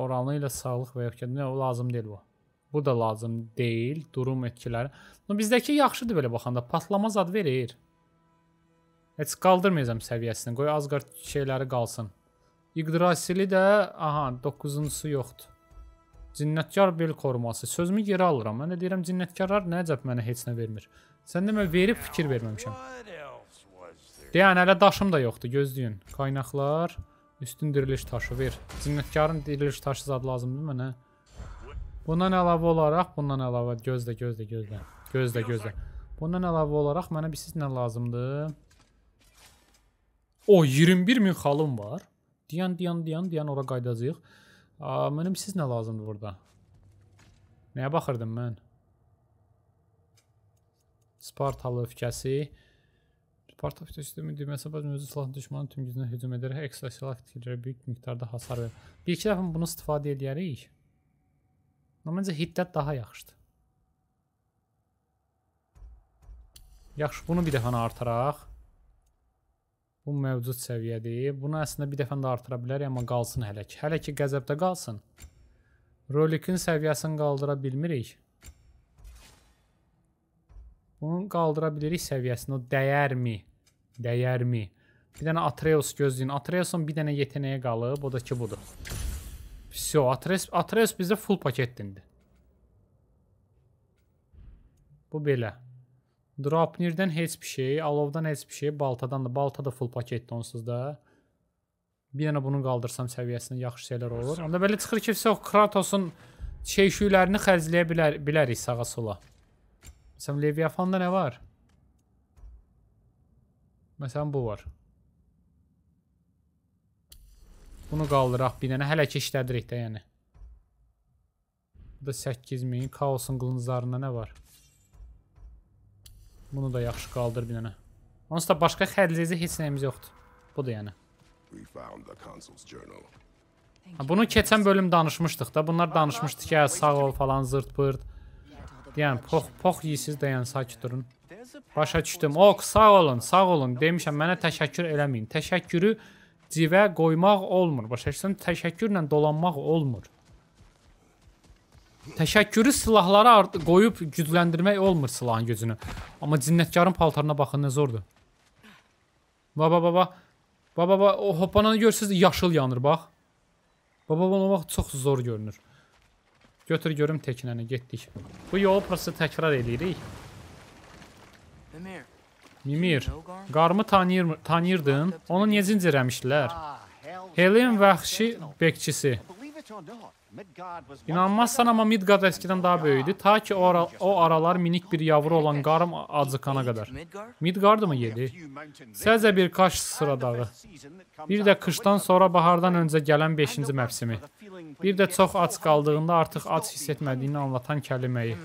oranı ilə sağlıq və öfkədə lazım deyil bu. Bu da lazım deyil, durum etkiləri. Bizdəki yaxşıdır belə baxanda, patlama zad verir. Heç qaldırmayacam səviyyəsini, qoy Asgard şeyləri qalsın. Yggdrasili də, aha, 9-cu yoxdur. Cinnetkar bel koruması, sözümü geri alıram. Mən də deyirəm, cinnetkarlar nəcəb mənə heç nə vermir. Sən demə, verib fikir verməmişəm. Yəni, hələ daşım da yoxdur, gözləyin. Qaynaqlar, üstün diriliş taşı ver. Cinnetkarın diriliş taşı zad lazımdır mənə. Bundan əlavə olaraq, bundan əlavə, gözlə. Bundan əlavə olaraq mənə bir siz nə lazımdır? O, 21.000 xalım var. Deyən, ora qaydacaq. Mənə bir siz nə lazımdır burada? Nəyə baxırdım mən? Spartalı öfkəsi. Sparta öfkəsi deməsə, bəzən özü silahlı düşmanın tüm gücünə hücum edərək, ekstra silah fikirlərə böyük miqdarda hasar verir. Bir iki dəfə bunu istifadə edərik. Məncə hiddət daha yaxşıdır. Yaxşı, bunu bir dəfəni artıraq. Bu mövcud səviyyədir. Bunu əslində bir dəfəni də artıra bilərik, amma qalsın hələ ki. Hələ ki, qəzəbdə qalsın. Rolikin səviyyəsini qaldıra bilmirik. Bunu qaldıra bilirik səviyyəsini. O dəyərmi? Dəyərmi? Bir dənə Atreus gözləyin. Atreusun bir dənə yeteneyi qalıb. O da ki, budur. Vissiyo, Atreus bizdə full paketdindir. Bu belə. Drapnirdən heç bir şey, alovdan heç bir şey, baltadan da. Balta da full paketdir onsuz da. Bir dənə bunu qaldırsam səviyyəsində yaxşı şeylər olur. Onda belə çıxır ki, Vissiyo, Kratosun şeyşüylərini xərcləyə bilərik sağa sola. Məsələn, Leviafanda nə var? Məsələn, bu var. Bunu qaldıraq bir dənə, hələ ki işlədirik də yəni. Bu da 8.000, kaosun qılınclarında nə var? Bunu da yaxşı qaldır bir dənə. Onsuz da başqa xərcləyici heç nəyimiz yoxdur. Bu da yəni. Bunu keçən bölüm danışmışdıq da, bunlar danışmışdı ki, sağ ol falan, zırt-pırt. Yəni, pox yiyisiz də yəni, sakit durun. Başa düşdüm, ox, sağ olun, demişəm, mənə təşəkkür eləməyin. Təşəkkürü civə qoymaq olmur. Başa düşsən, təşəkkürlə dolanmaq olmur. Təşəkkürü silahlara qoyub gücləndirmək olmur silahın gücünü. Amma cinnətkarın paltarına baxın, nə zordur. Baba, o hoppananı görürsünüz, yaşıl yanır, bax. Baba, o vaxt çox zor görünür. Götür görüm təkinəni, getdik. Bu yolu prosta təkrar edirik. Mimir, qarmı tanıyırdın, onu niyə zincirləmişdilər? Helin vəhşi bekçisi. İnanmazsan, amma Midgard əskidən daha böyüydü, ta ki o aralar minik bir yavru olan qarm acıqana qədər. Midgard'ı mı yedi? Səzə bir kaş sıradağı. Bir də qışdan sonra bahardan öncə gələn 5-ci məfsimi. Bir də çox ac qaldığında artıq ac hiss etmədiyini anlatan kəliməyi.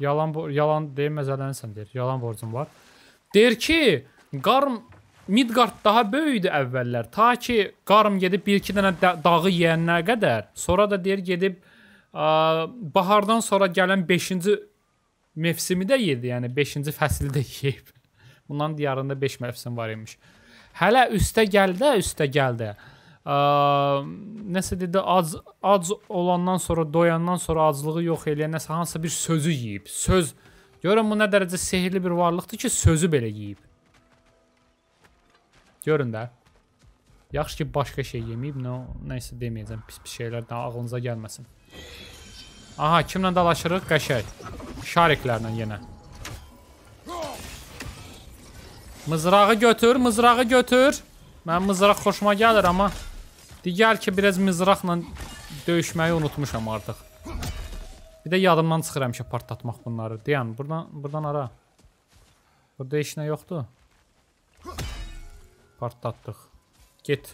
Yalan deyil, məzələnsən deyir, yalan borcum var. Deyir ki, qarm Midgard daha böyüydü əvvəllər, ta ki qarm gedib 1-2 dənə dağı yeyənlər qədər, sonra da deyir gedib bahardan sonra gələn 5-ci mövsimi də yedi, yəni 5-ci fəsil də yeyib. Bunların diyarında 5 mövsim var imiş. Hələ üstə gəldə, nəsə dedi, ac olandan sonra, doyandan sonra aclığı yox eləyən nəsə hansısa bir sözü yiyib. Söz, görün bu nə dərəcə sehirli bir varlıqdır ki, sözü belə yiyib. Görün də. Yaxşı ki, başqa şey yeməyib, nəysə deməyəcəm, pis-pis şeylər daha ağlınıza gəlməsin. Aha, kimlə dalaşırıq? Qəşək. Şariklərlə yenə. Mızrağı götür, mızrağı götür. Mən mızraq xoşuma gəlir, amma digər ki, biraz mızraqla döyüşməyi unutmuşam artıq. Bir də yadımdan çıxır həmişə partlatmaq bunları. Deyəm, buradan ara. Burada heç nə yoxdur. Partlattıq. Get.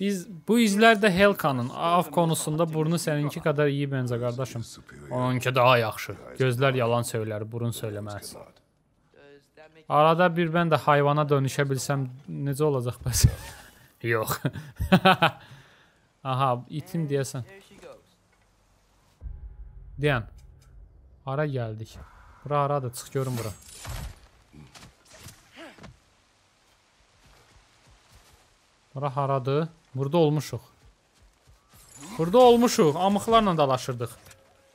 Biz bu izlər də Helkanın av konusunda burnu səninki qədər iyi bəncə, qardaşım. Onunki daha yaxşı. Gözlər yalan söylər, burun söyləməz. Arada bir mən də hayvana dönüşə bilsəm necə olacaq bəs? Yox. Aha, itim deyəsən. Deyən. Ara gəldik. Bura aradır, çıx görün bura. Bura haradır? Burada olmuşuq. Burada olmuşuq. Amıqlarla dalaşırdıq.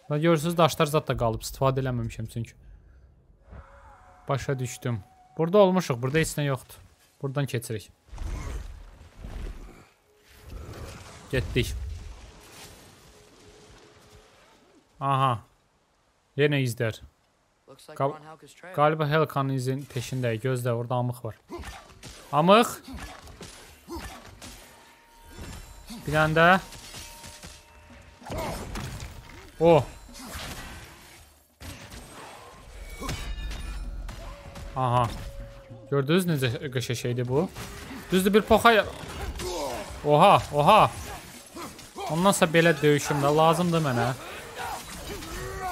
Görürsünüz, daşlar zat da qalıb. İstifadə eləməmişəm çünki. Başa düşdüm. Burada olmuşuq. Burada heç nə yoxdur. Buradan keçirik. Getdik. Aha. Yenə izlər. Qaliba Helkanın izin peşindəyik. Gözlə, orada amıq var. Amıq. Biləndə. O. Aha. Gördünüz necə qışa şeydi bu? Düzdür bir poxa. Oha, oha. Ondansa belə döyüşümdə lazımdır mənə.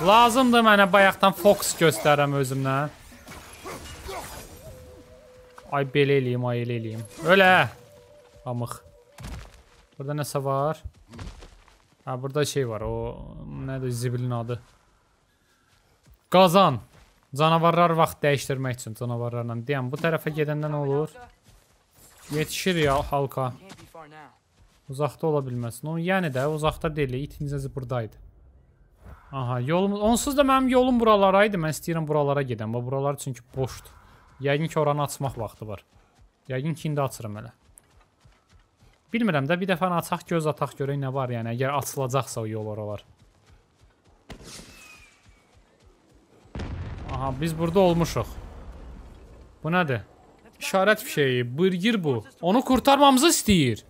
Lazımdır mənə bayaqdan fokus göstərəm özümlə. Ay belə eləyim, ay elə eləyim. Ölə. Amıq. Burada nəsə var? Ha, burada şey var, o nədir zibilin adı? Qazan. Canavarlar vaxt dəyişdirmək üçün canavarlarla. Deyəm, bu tərəfə gedəndə nə olur? Yetişir ya halka. Uzaqda ola bilməsin. Yəni də uzaqda deyil, itinizəzi buradaydı. Aha, yolum... Onsuz da mənim yolum buralaraydı. Mən istəyirəm buralara gedəm. Buralar çünki boşdur. Yəqin ki, oranı açmaq vaxtı var. Yəqin ki, indi açıram elə. Bilmirəm də, bir dəfə açaq, göz ataq görək nə var, yəni əgər açılacaqsa o yol oralar. Aha, biz burada olmuşuq. Bu nədir? İşarət bir şeyi, Birgir bu. Onu qurtarmamızı istəyir.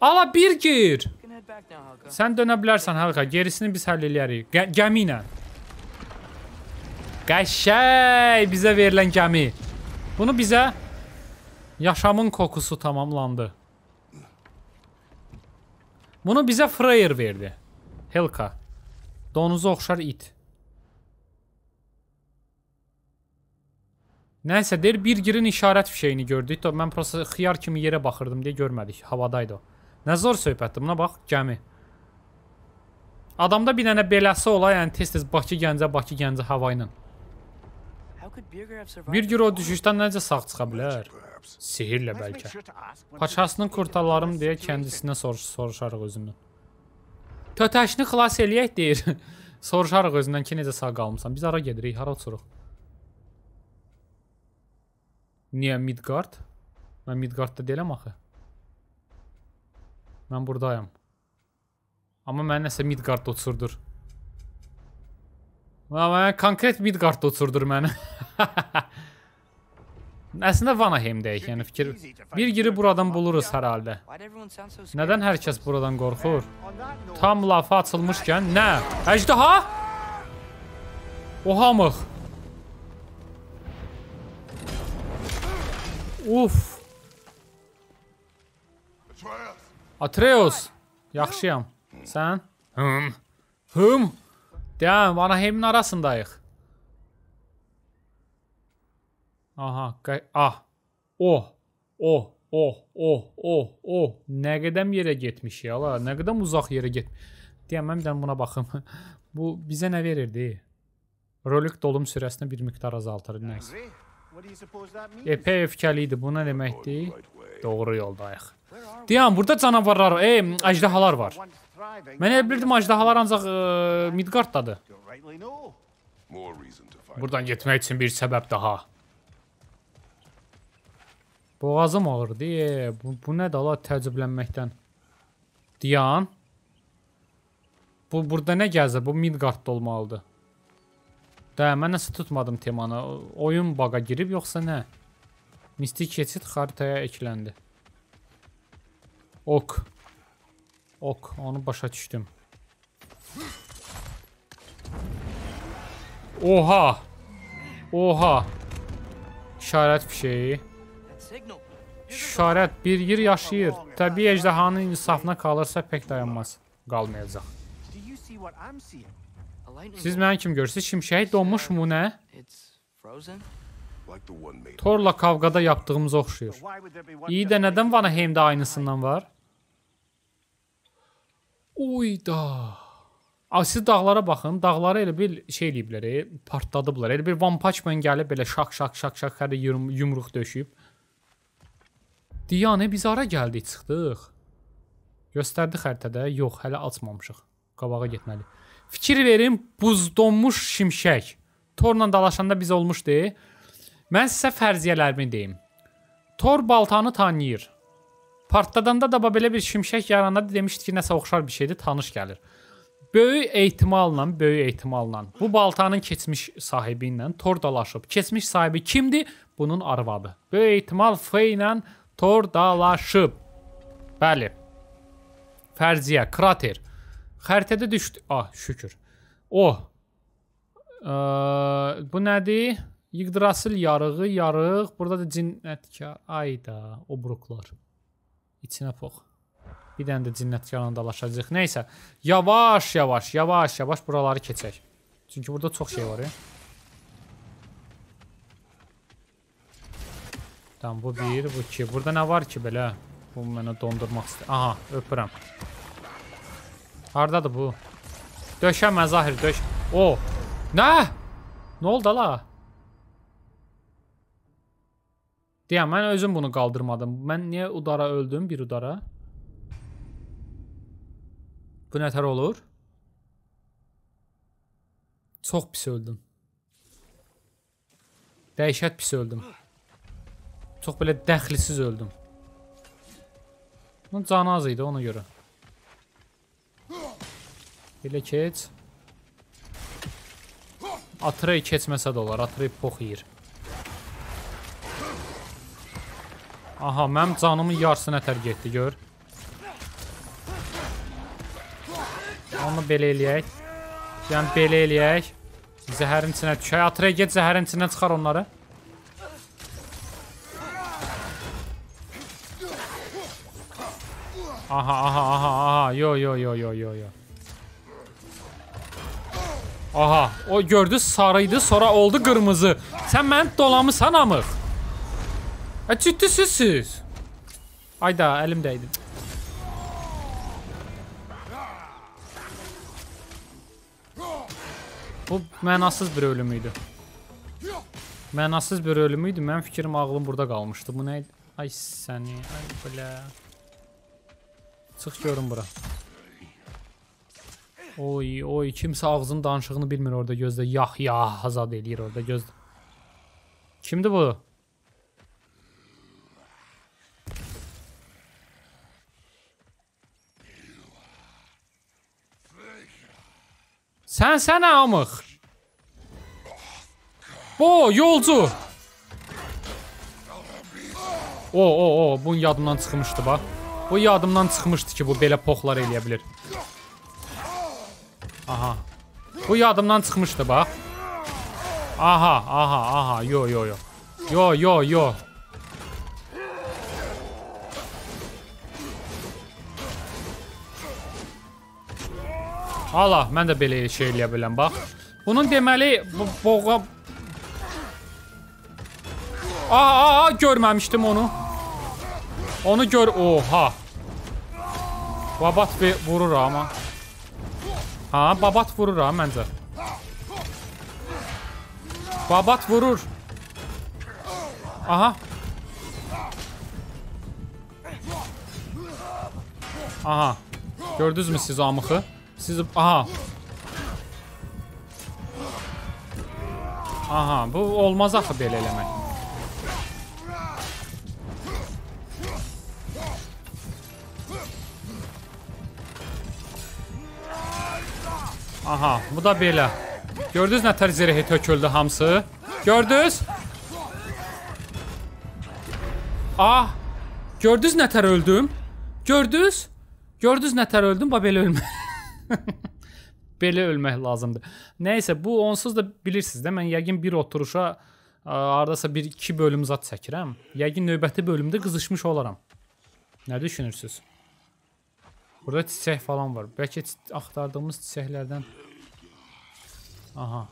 Ala Birgir! Sən dönə bilərsən Helka, gerisini biz həll eləyərik. Gəmi ilə. Qəşəy! Bizə verilən gəmi. Bunu bizə... Yaşamın kokusu tamamlandı. Bunu bizə Freyr verdi. Helka. Donuza oxşar it. Nəysə, deyir, Birgirin işarət fişeyini gördük. Mən prosta xiyar kimi yerə baxırdım deyə görmədik. Havadaydı o. Nə zor söhbətdir. Buna bax, gəmi. Adamda bir dənə beləsi ola, yəni tez-tez Bakı-Gəncə hava ilə. Birgir o düşüşdən necə sağ çıxa bilər? Sihirlə bəlkə. Paçasını qurtarlarım deyə kəndisinə soruşarıq özündən. Tötəşini xilas eləyək deyir. Soruşarıq özündən ki, necə sağ qalmışsan. Biz ara gedirik, hara oturuq. Niyə Midgard? Mən Midgardda deyiləm axı. Mən buradayam. Amma mən nəsə Midgardda oturdur. Konkret Midgardda oturdur məni. Əslində Vanaheimdəyik, yəni fikir... Birgiri buradan buluruz hər haldə. Nədən hər kəs buradan qorxur? Tam lafa açılmışkən... Nə? Əcdaha? O hamıq. Uf. Atreus. Yaxşıyam. Sən? Hım. Deyəm, Vanaheimin arasındayıq. Aha, ah, oh, nə qədəm yerə getmiş ya, nə qədəm uzaq yerə getmiş. Deyəm, mən bir dənə buna baxım. Bu bizə nə verirdi? Rolik dolum sürəsini bir miqdar azaltır, nəysə. Epey öfkəliydi. Bu nə deməkdir? Doğru yoldayıq. Deyəm, burada canavarlar, əjdahalar var. Mən elə bilirdim, əjdahalar ancaq Midgarddadır. Buradan getmək üçün bir səbəb daha. Boğazım ağırdı. Bu nədir Allah təəccüblənməkdən? Diyan. Bu burada nə gəzir? Bu Midgardda olmalıdır. Də, mən nəsə tutmadım temanı. Oyun baga girib yoxsa nə? Mistik keçid xaritaya ekləndi. Ok. Ok. Onu başa düşdüm. Oha. Oha. İşarət bir şeyi. İşarət, Birgir yaşayır. Təbii əcdahanın insafına qalırsa pek dayanmaz. Qalmayacaq. Siz mənim kimi görürsünüz? Şimşək donmuş mu nə? Torla kavqada yaptığımız oxşuyur. İyi də nədən Vanaheimdə aynısından var? Uyda. Siz dağlara baxın. Dağlara elə bir şey eləyiblər, partladıblar. Elə bir vampaçman gəlib belə şak şak hər yumruq döşüyüb. Diyanə, biz ara gəldik, çıxdıq. Göstərdi xəritədə. Yox, hələ açmamışıq. Qabağa getməli. Fikir verin, buz donmuş şimşək. Torla dalaşanda biz olmuşdu. Mən sizə fərziyyələrimi deyim. Tor baltanı tanıyır. Partladanda da belə bir şimşək yaranda demişdi ki, nəsə oxşar bir şeydir, tanış gəlir. Böyük ehtimalla bu baltanın keçmiş sahibi ilə Tor dalaşıb. Keçmiş sahibi kimdir? Bunun arvadı. Böyük ehtimal Fey ilə Tor dalaşıb. Bəli. Fərziyə, krater. Xəritədə düşdü. Şükür. Bu nədir? Yggdrasil yarığı, yarıq. Burada da cinnetkar. Ayda, obruqlar. İçinə pox. Bir dənə də cinnətkarla dalaşacaq. Neysə. Yavaş yavaş buraları keçək. Çünki burada çox şey var. Tamam, bu bir, bu iki. Burada nə var ki belə? Bu mənə dondurmaq istəyir. Aha, öpürəm. Hardadır bu? Döşəmə Zahir, döş. Nə? Nə oldu la? Deyəm, mən özüm bunu qaldırmadım. Mən niyə udara öldüm, bir udara? Bu nətər olur? Çox pis öldüm. Dəhşət pis öldüm. Çox belə dəxlisiz öldüm. Bunun canı az idi, ona görə. Belə keç. Atrey keçməsə də olar. Atrey pox yiyir. Aha, mənim canımın yarısı nətər getdi, gör. Onu belə eləyək. Yəni, belə eləyək. Zəhərin içinə düşək. Atrey get, zəhərin içindən çıxar onları. Aha. Yo. Aha, o gördü sarıydı, sonra oldu qırmızı. Sən məni dolamısan amıq. Ciddi sizsiz. Ayda, əlim dəydi. Bu mənasız bir ölüm idi. Mənim fikrim, ağlım burada qalmışdı. Bu nə idi? Ay səni, ay belə. Çıx görün bura. Oy, kimsə ağzının danışığını bilmir orada gözdə. Yah azad eləyir orada gözdə. Kimdir bu? Sənə amıq. Yolcu. Bunun yadımdan çıxmışdı bax. Bu yadımdan çıxmışdı ki, bu belə poxlar eləyə bilir. Aha. Bu yadımdan çıxmışdı bax. Aha. Yo. Allah, mən də belə şey eləyə biləm bax. Bunun deməli boğa. Görməmişdim onu. Onu gör. Oha. Babat vurur ama. Babat vurur ha məncə. Aha. Aha. Gördünüz mü siz o amıxı? Siz aha. Aha, bu olmaz axı belə eləmək. Aha, bu da belə. Gördünüz nə tər zirəhi töküldü hamısı? Gördünüz? Ah! Gördünüz nə tər öldüm? Gördünüz? Gördünüz nə tər öldüm? Ba belə ölmək. Belə ölmək lazımdır. Nəysə, bu onsuz da bilirsiniz də, mən yəqin bir oturuşa aradasa 1-2 bölüm zat çəkirəm. Yəqin növbəti bölümdə qızışmış olaram. Nə düşünürsünüz? Burada çiçək falan var. Bəlkə axtardığımız çiçəklərdən. Aha.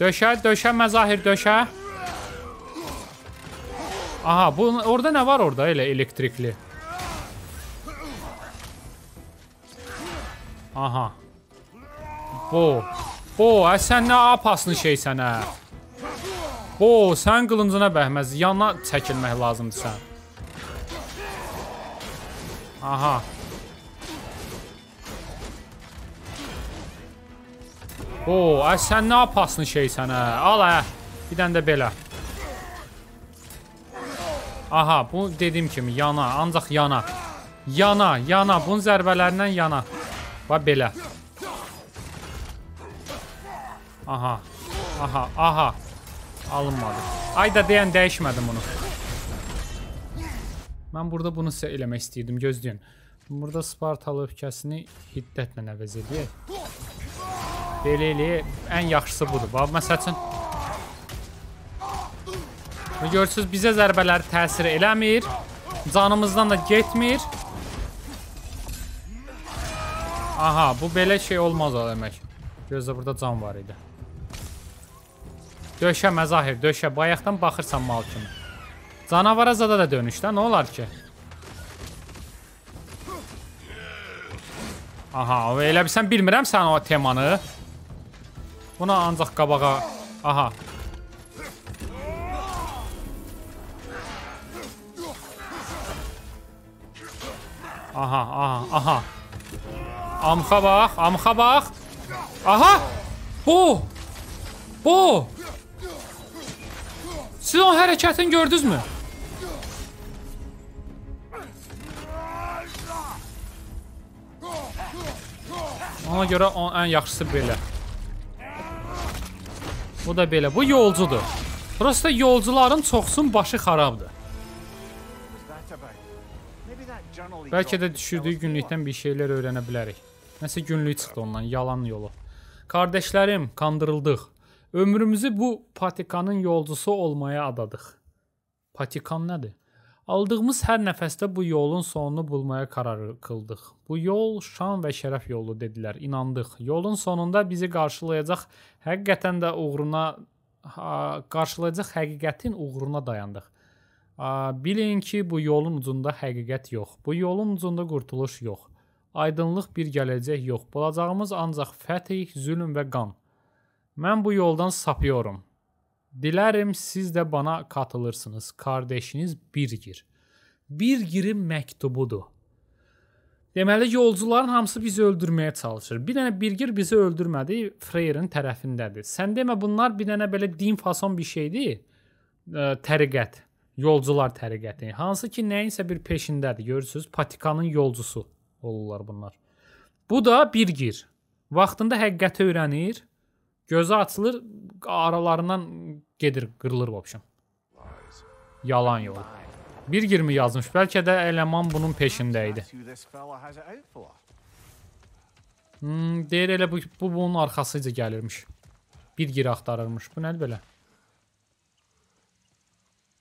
Döşə, döşə, məzahir, döşə. Aha, bu, orada nə var orada elə elektrikli? Aha. Bo. Bo, sən nə apasını şey sənə. Bo, sən qılıncına bəhməz. Yana çəkilmək lazımdır sən. Aha. Bo, sən nə apasını şey sənə. Al ə. Bir dənə də belə. Aha, bu dediyim kimi yana. Ancaq yana. Yana, yana. Bunun zərbələrindən yana. Bax belə. Aha, aha, aha. Alınmadı. Ay da deyən dəyişmədim bunu. Mən burada bunu sizə eləmək istəyirdim, gözləyin. Burada Spartalı öfkəsini hiddətlə əvəz edək. Belə eləyək, ən yaxşısı budur. Bax, məsəl üçün. Görürsünüz, bizə zərbələri təsir eləmir. Canımızdan da getmir. Aha, bu belə şey olmaz o demək. Gözlə, burada can var idi. Döşə məzahir, döşə. Bayaqdan baxırsan mal kimi. Canavara zada da dönüşdə. Nə olar ki? Aha, elə bir sən bilmirəm sən o temanı. Buna ancaq qabağa... Aha. Aha, aha, aha. Amxa bax, amxa bax. Aha! Bu! Bu! Siz o hərəkətini gördünüzmü? Ona görə ən yaxşısı belə. Bu da belə. Bu yolcudur. Burası da yolcuların çoxsun başı xarabdır. Bəlkə də düşürdüyü günlükdən bir şeylər öyrənə bilərik. Nəsə günlük çıxdı ondan, yalan yolu. Kardeşlərim, kandırıldıq. Ömrümüzü bu Patikanın yolcusu olmaya adadıq. Patikan nədir? Aldığımız hər nəfəsdə bu yolun sonunu bulmaya qərar qıldıq. Bu yol şan və şərəf yolu dedilər, inandıq. Yolun sonunda bizi qarşılayacaq həqiqətən də uğruna, qarşılayacaq həqiqətin uğruna dayandıq. Bilin ki, bu yolun ucunda həqiqət yox, bu yolun ucunda qurtuluş yox. Aydınlıq bir gələcək yox, bulacağımız ancaq fətih, zülüm və qan. Mən bu yoldan sapıyorum. Dilərim siz də bana katılırsınız. Kardeşiniz Birgir. Birgirin məktubudur. Deməli, yolcuların hamısı bizi öldürməyə çalışır. Bir dənə Birgir bizi öldürmədi, Freyrin tərəfindədir. Sən demə, bunlar bir dənə belə din fason bir şeydir. Təriqət. Yolcular təriqəti. Hansı ki, nəyinsə bir peşindədir. Görürsünüz, Patikanın yolcusu olurlar bunlar. Bu da Birgir. Vaxtında həqiqəti öyrənir. Gözü açılır, aralarından gedir, qırılır vəbşəm. Yalan yolu. Birgir mi yazmış? Bəlkə də eleman bunun peşində idi. Deyir elə bu bunun arxasıca gəlirmiş. Birgir axtarırmış. Bu nədir belə?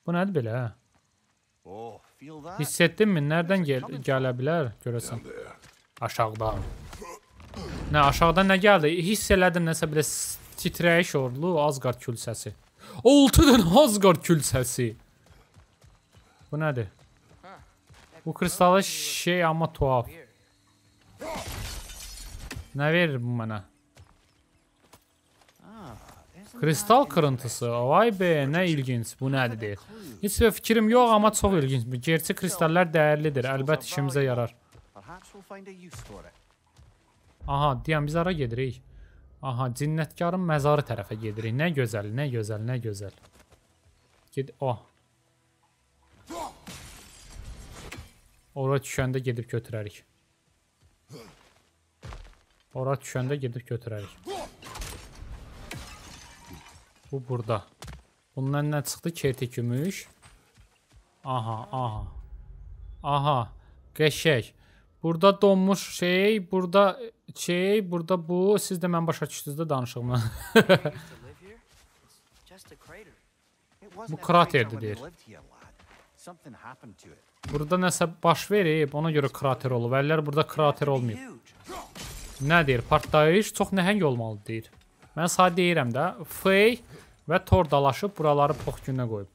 Bu nədir belə, hə? Hiss etdinmi? Nərdən gələ bilər? Görəsən. Aşağıdan. Nə, aşağıdan nə gəldi? Hiss elədim nəsə belə titrəyiş ordu, Asgard külsəsi. 6-dən Asgard külsəsi. Bu nədir? Bu kristalı şey amma tuhaf. Nə verir bu mənə? Kristal kırıntısı. Vay be, nə ilginç. Bu nədir? Heç bir fikrim yox, amma çox ilginç. Gerçi kristallar dəyərlidir. Əlbəttə işimizə yarar. Aha, deyəm biz ara gedirik. Aha, cinnətkarın məzarı tərəfə gedirik. Nə gözəl, nə gözəl, nə gözəl. Ged, oh. Ora düşəndə gedib götürərik. Ora düşəndə gedib götürərik. Bu burada. Bundan nə çıxdı? Kerti gümüş. Aha, aha. Aha, qəşək. Burada donmuş şey, burada şey, burada bu. Siz də mən başa düşdünüz də danışığımı. Bu kraterdir deyir. Burada nəsə baş verib, ona görə krater olub. Əllər burada krater olmayıb. Nə deyir? Partlayış çox nəhəng olmalı deyir. Mən sadəcə deyirəm də. Fey və Tor dalaşıb buraları pox günə qoyub.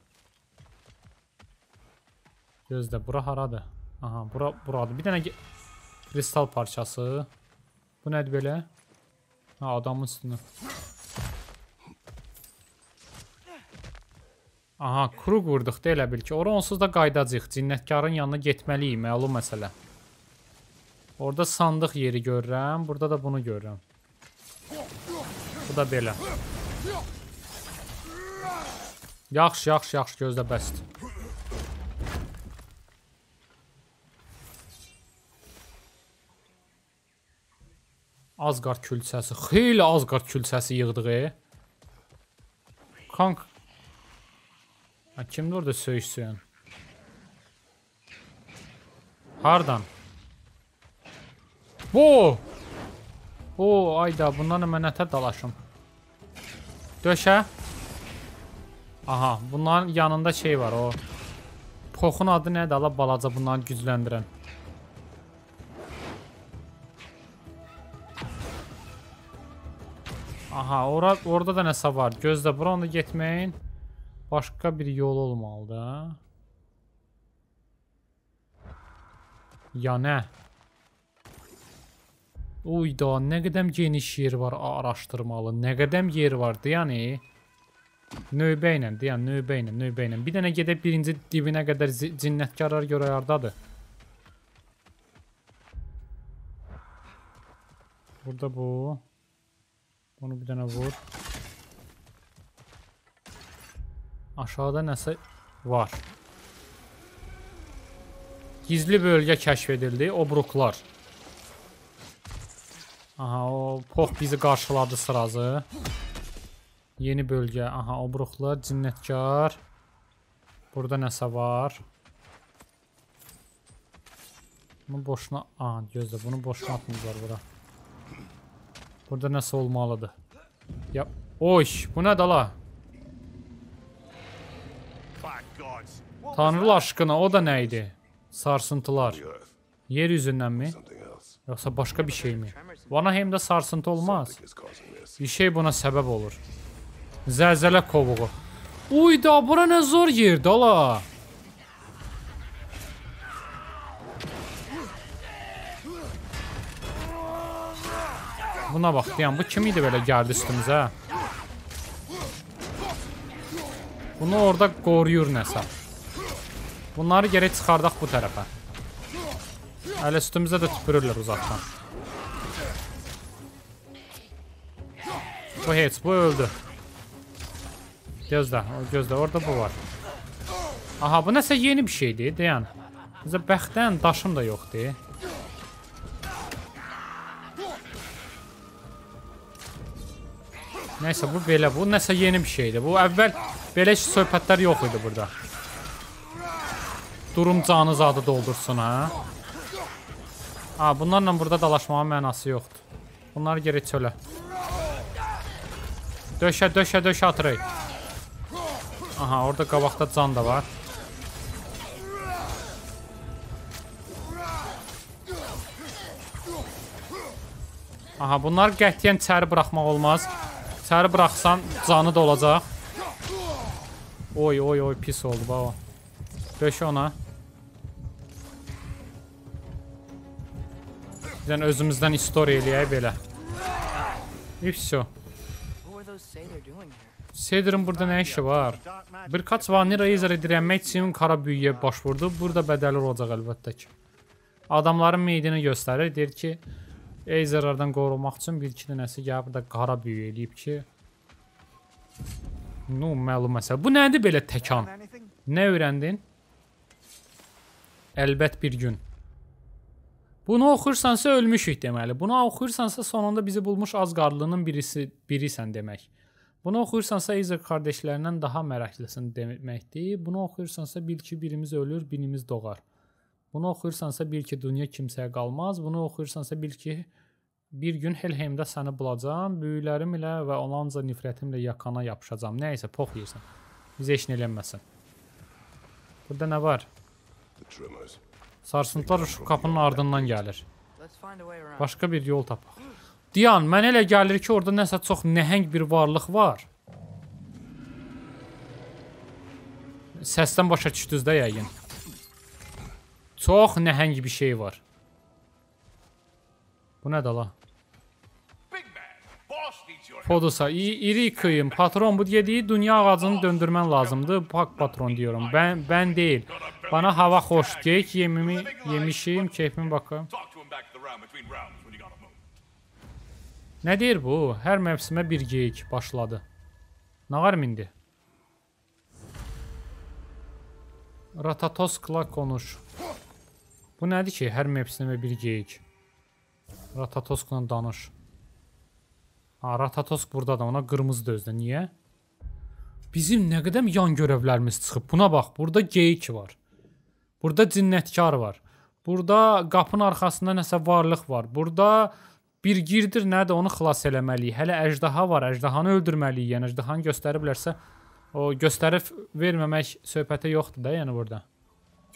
Gözlə, bura haradır? Aha, bura, buradır. Bir dənə kristal parçası. Bu nədir belə? Ha, adamın üstünü. Aha, krug vurduq da elə bil ki. Ora onsuz da qaydacıq. Cinnətkarın yanına getməliyik, məlum məsələ. Orada sandıq yeri görürəm. Burada da bunu görürəm. Bu da belə. Yaxşı, yaxşı, yaxşı. Gözlə, bəsdir. Asgard külçəsi. Xeyli Asgard külçəsi yığdığı. Kank. Ha, kimdir orada söyüş söyən? Hardan? Bu! Bu, ayda, bundan əmənətə dalaşım. Döşə. Aha, bunların yanında şey var o. Poxun adı nədir? Ala balaca bunları gücləndirən. Aha, orada da nəsə var. Gözlə, bura onda getməyin. Başqa bir yol olmalıdır. Ya nə? Uyda, nə qədəm geniş yer var araşdırmalı. Nə qədəm yer vardı, yəni. Növbə ilə, deyən, növbə ilə, növbə ilə. Bir dənə gedək birinci dibinə qədər cinnətkarlar görə yardadır. Burada bu. Onu bir dənə vur. Aşağıda nəsə var. Gizli bölgə kəşf edildi. Obruklar. Aha, o pox bizi qarşıladı sırası. Yeni bölgə. Aha, obruklar, cinnətkar. Burada nəsə var. Bunu boşuna... Aha, gözlə, bunu boşuna atmıyorlar bura. Burada nəsə olmalıdır. Ya... Oy, bu nədir ala? Tanrı aşkına, o da nə idi? Sarsıntılar. Yer üzündənmi? Yoxsa başqa bir şeymi? Vanaheimdə sarsıntı olmaz. Bir şey buna səbəb olur. Zəlzələ kovuğu. Uyda, bura nə zor yerdir ala. Buna bax, deyəm, bu kim idi belə gəldi üstümüzə? Bunu orada qoruyur nəsə. Bunları gərək çıxardaq bu tərəfə. Hələ üstümüzə də tüpürürlər uzaqdan. Bu heç, bu öldü. Gözlə, gözlə, orada bu var. Aha, bu nəsə yeni bir şeydir, deyən. Bizə bəxtdən daşım da yoxdur. Nəysə, bu belə, bu nəsə yeni bir şeydir. Bu əvvəl belə söhbətlər yox idi burada. Durum canı zadı doldursun, ha? Ha, bunlarla burada dalaşmağın mənası yoxdur. Bunları geri çölə. Döşə, döşə, döşə atırıq. Aha, orada qabaqda can da var. Aha, bunları qətiyyən çəri bıraxmaq olmaz. Çəri bıraxsan canı da olacaq. Oy, oy, oy, pis oldu, baba. Döşə ona. Bizdən özümüzdən istoriya eləyək belə. Vissiyo. Sedir'in burada nə işi var? Birkaç vanir Aesir'e dirənmək üçün qara büyüyə baş vurdu. Burada bədəli olacaq əlbəttə ki. Adamların meydini göstərir. Deyir ki, Aesir'lardan qorunmaq üçün bir-iki dənəsi gəlib burada qara büyü eləyib ki. No, məlum məsələ. Bu nədir belə təkan? Nə öyrəndin? Əlbət bir gün. Bunu oxursansa ölmüşük deməli. Bunu oxursansa sonunda bizi bulmuş azqarlının birisən demək. Bunu oxursansa Aesir kardeşlerinden daha mərəklisin deməkdir. Bunu oxursansa bil ki birimiz ölür, birimiz doğar. Bunu oxursansa bil ki dünya kimsəyə qalmaz. Bunu oxursansa bil ki bir gün Helheimdə səni bulacağam. Büyülərim ilə və olanca nifrətimlə yakana yapışacağam. Nəysə, pox yersən. Biz heç nə eləməsin. Burada nə var? Sarsıntılar şu kapının ardından gəlir. Başqa bir yol tapaq. Diyan, mənə elə gəlir ki orada nəsə çox nəhəng bir varlıq var. Səsdən başa düşdünüz də yəqin. Çox nəhəng bir şey var. Bu nədir la? Podosa, iri kıyım. Patron, bu yediği dünya ağacını döndürmen lazımdı. Bak patron diyorum. Ben değil. Bana hava hoş. Geyik yemimi yemişim. Keyfimi bakayım. Ne deyir bu? Her mevsime bir geyik başladı. Ne var mindi? Ratatosk'la konuş. Bu nedir ki? Her mevsime bir geyik. Ratatosk'la danış. Ha, Ratatosk burada da ona qırmızı dözdü. Niye? Bizim ne kadar yan görevlerimiz çıxıb. Buna bax. Burada geyik var. Burada cinnətkar var. Burada qapının arxasında nəsə varlıq var. Burada bir girdir nədir onu xilas eləməliyik. Hələ əjdaha var. Əjdahanı öldürməliyik. Yəni əjdahanı göstəriblərsə o göstərib verməmək söhbətə yoxdur da yəni burada.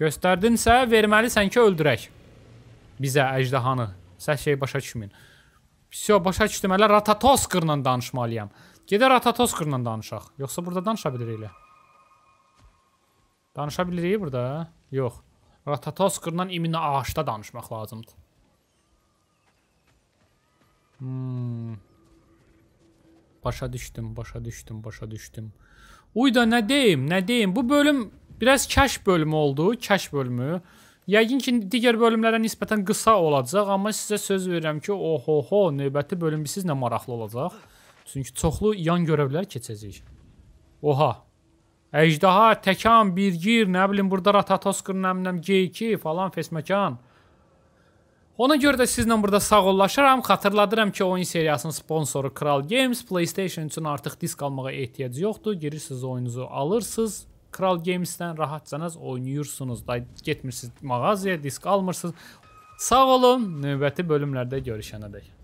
Göstərdinsə verməlisən ki öldürək. Bizə əjdahanı. Səh şey başa düşməyin. Vissiyo, başa düşdüm, hələ Ratatosk'la danışmalıyam. Gedə Ratatosk'la danışaq. Yoxsa burada danışa bilirik elə. Danışa bilirik burada? Yox. Ratatosk'la iminə ağaçda danışmaq lazımdır. Başa düşdüm, başa düşdüm, başa düşdüm. Uyda nə deyim, nə deyim. Bu bölüm biraz kəşf bölümü oldu. Kəşf bölümü. Yəqin ki, digər bölümlərə nisbətən qısa olacaq, amma sizə söz verirəm ki, ohoho, növbəti bölüm biz nə maraqlı olacaq. Çünki çoxlu yan görevlər keçəcək. Oha, əjdaha, təkan, birgir, nə bilim, burada Ratatosk'ın nəminəm G2 falan fesməkan. Ona görə də sizinlə burada sağollaşıram. Xatırladıram ki, oyun seriyasının sponsoru Kral Games. PlayStation üçün artıq disk almağa ehtiyac yoxdur. Girirsiniz, oyununuzu alırsınız. Kral Games'dən rahatsanız oynayırsınız da, getmirsiniz mağazaya, disk almırsınız. Sağ olun, növbəti bölümlərdə görüşənə dək.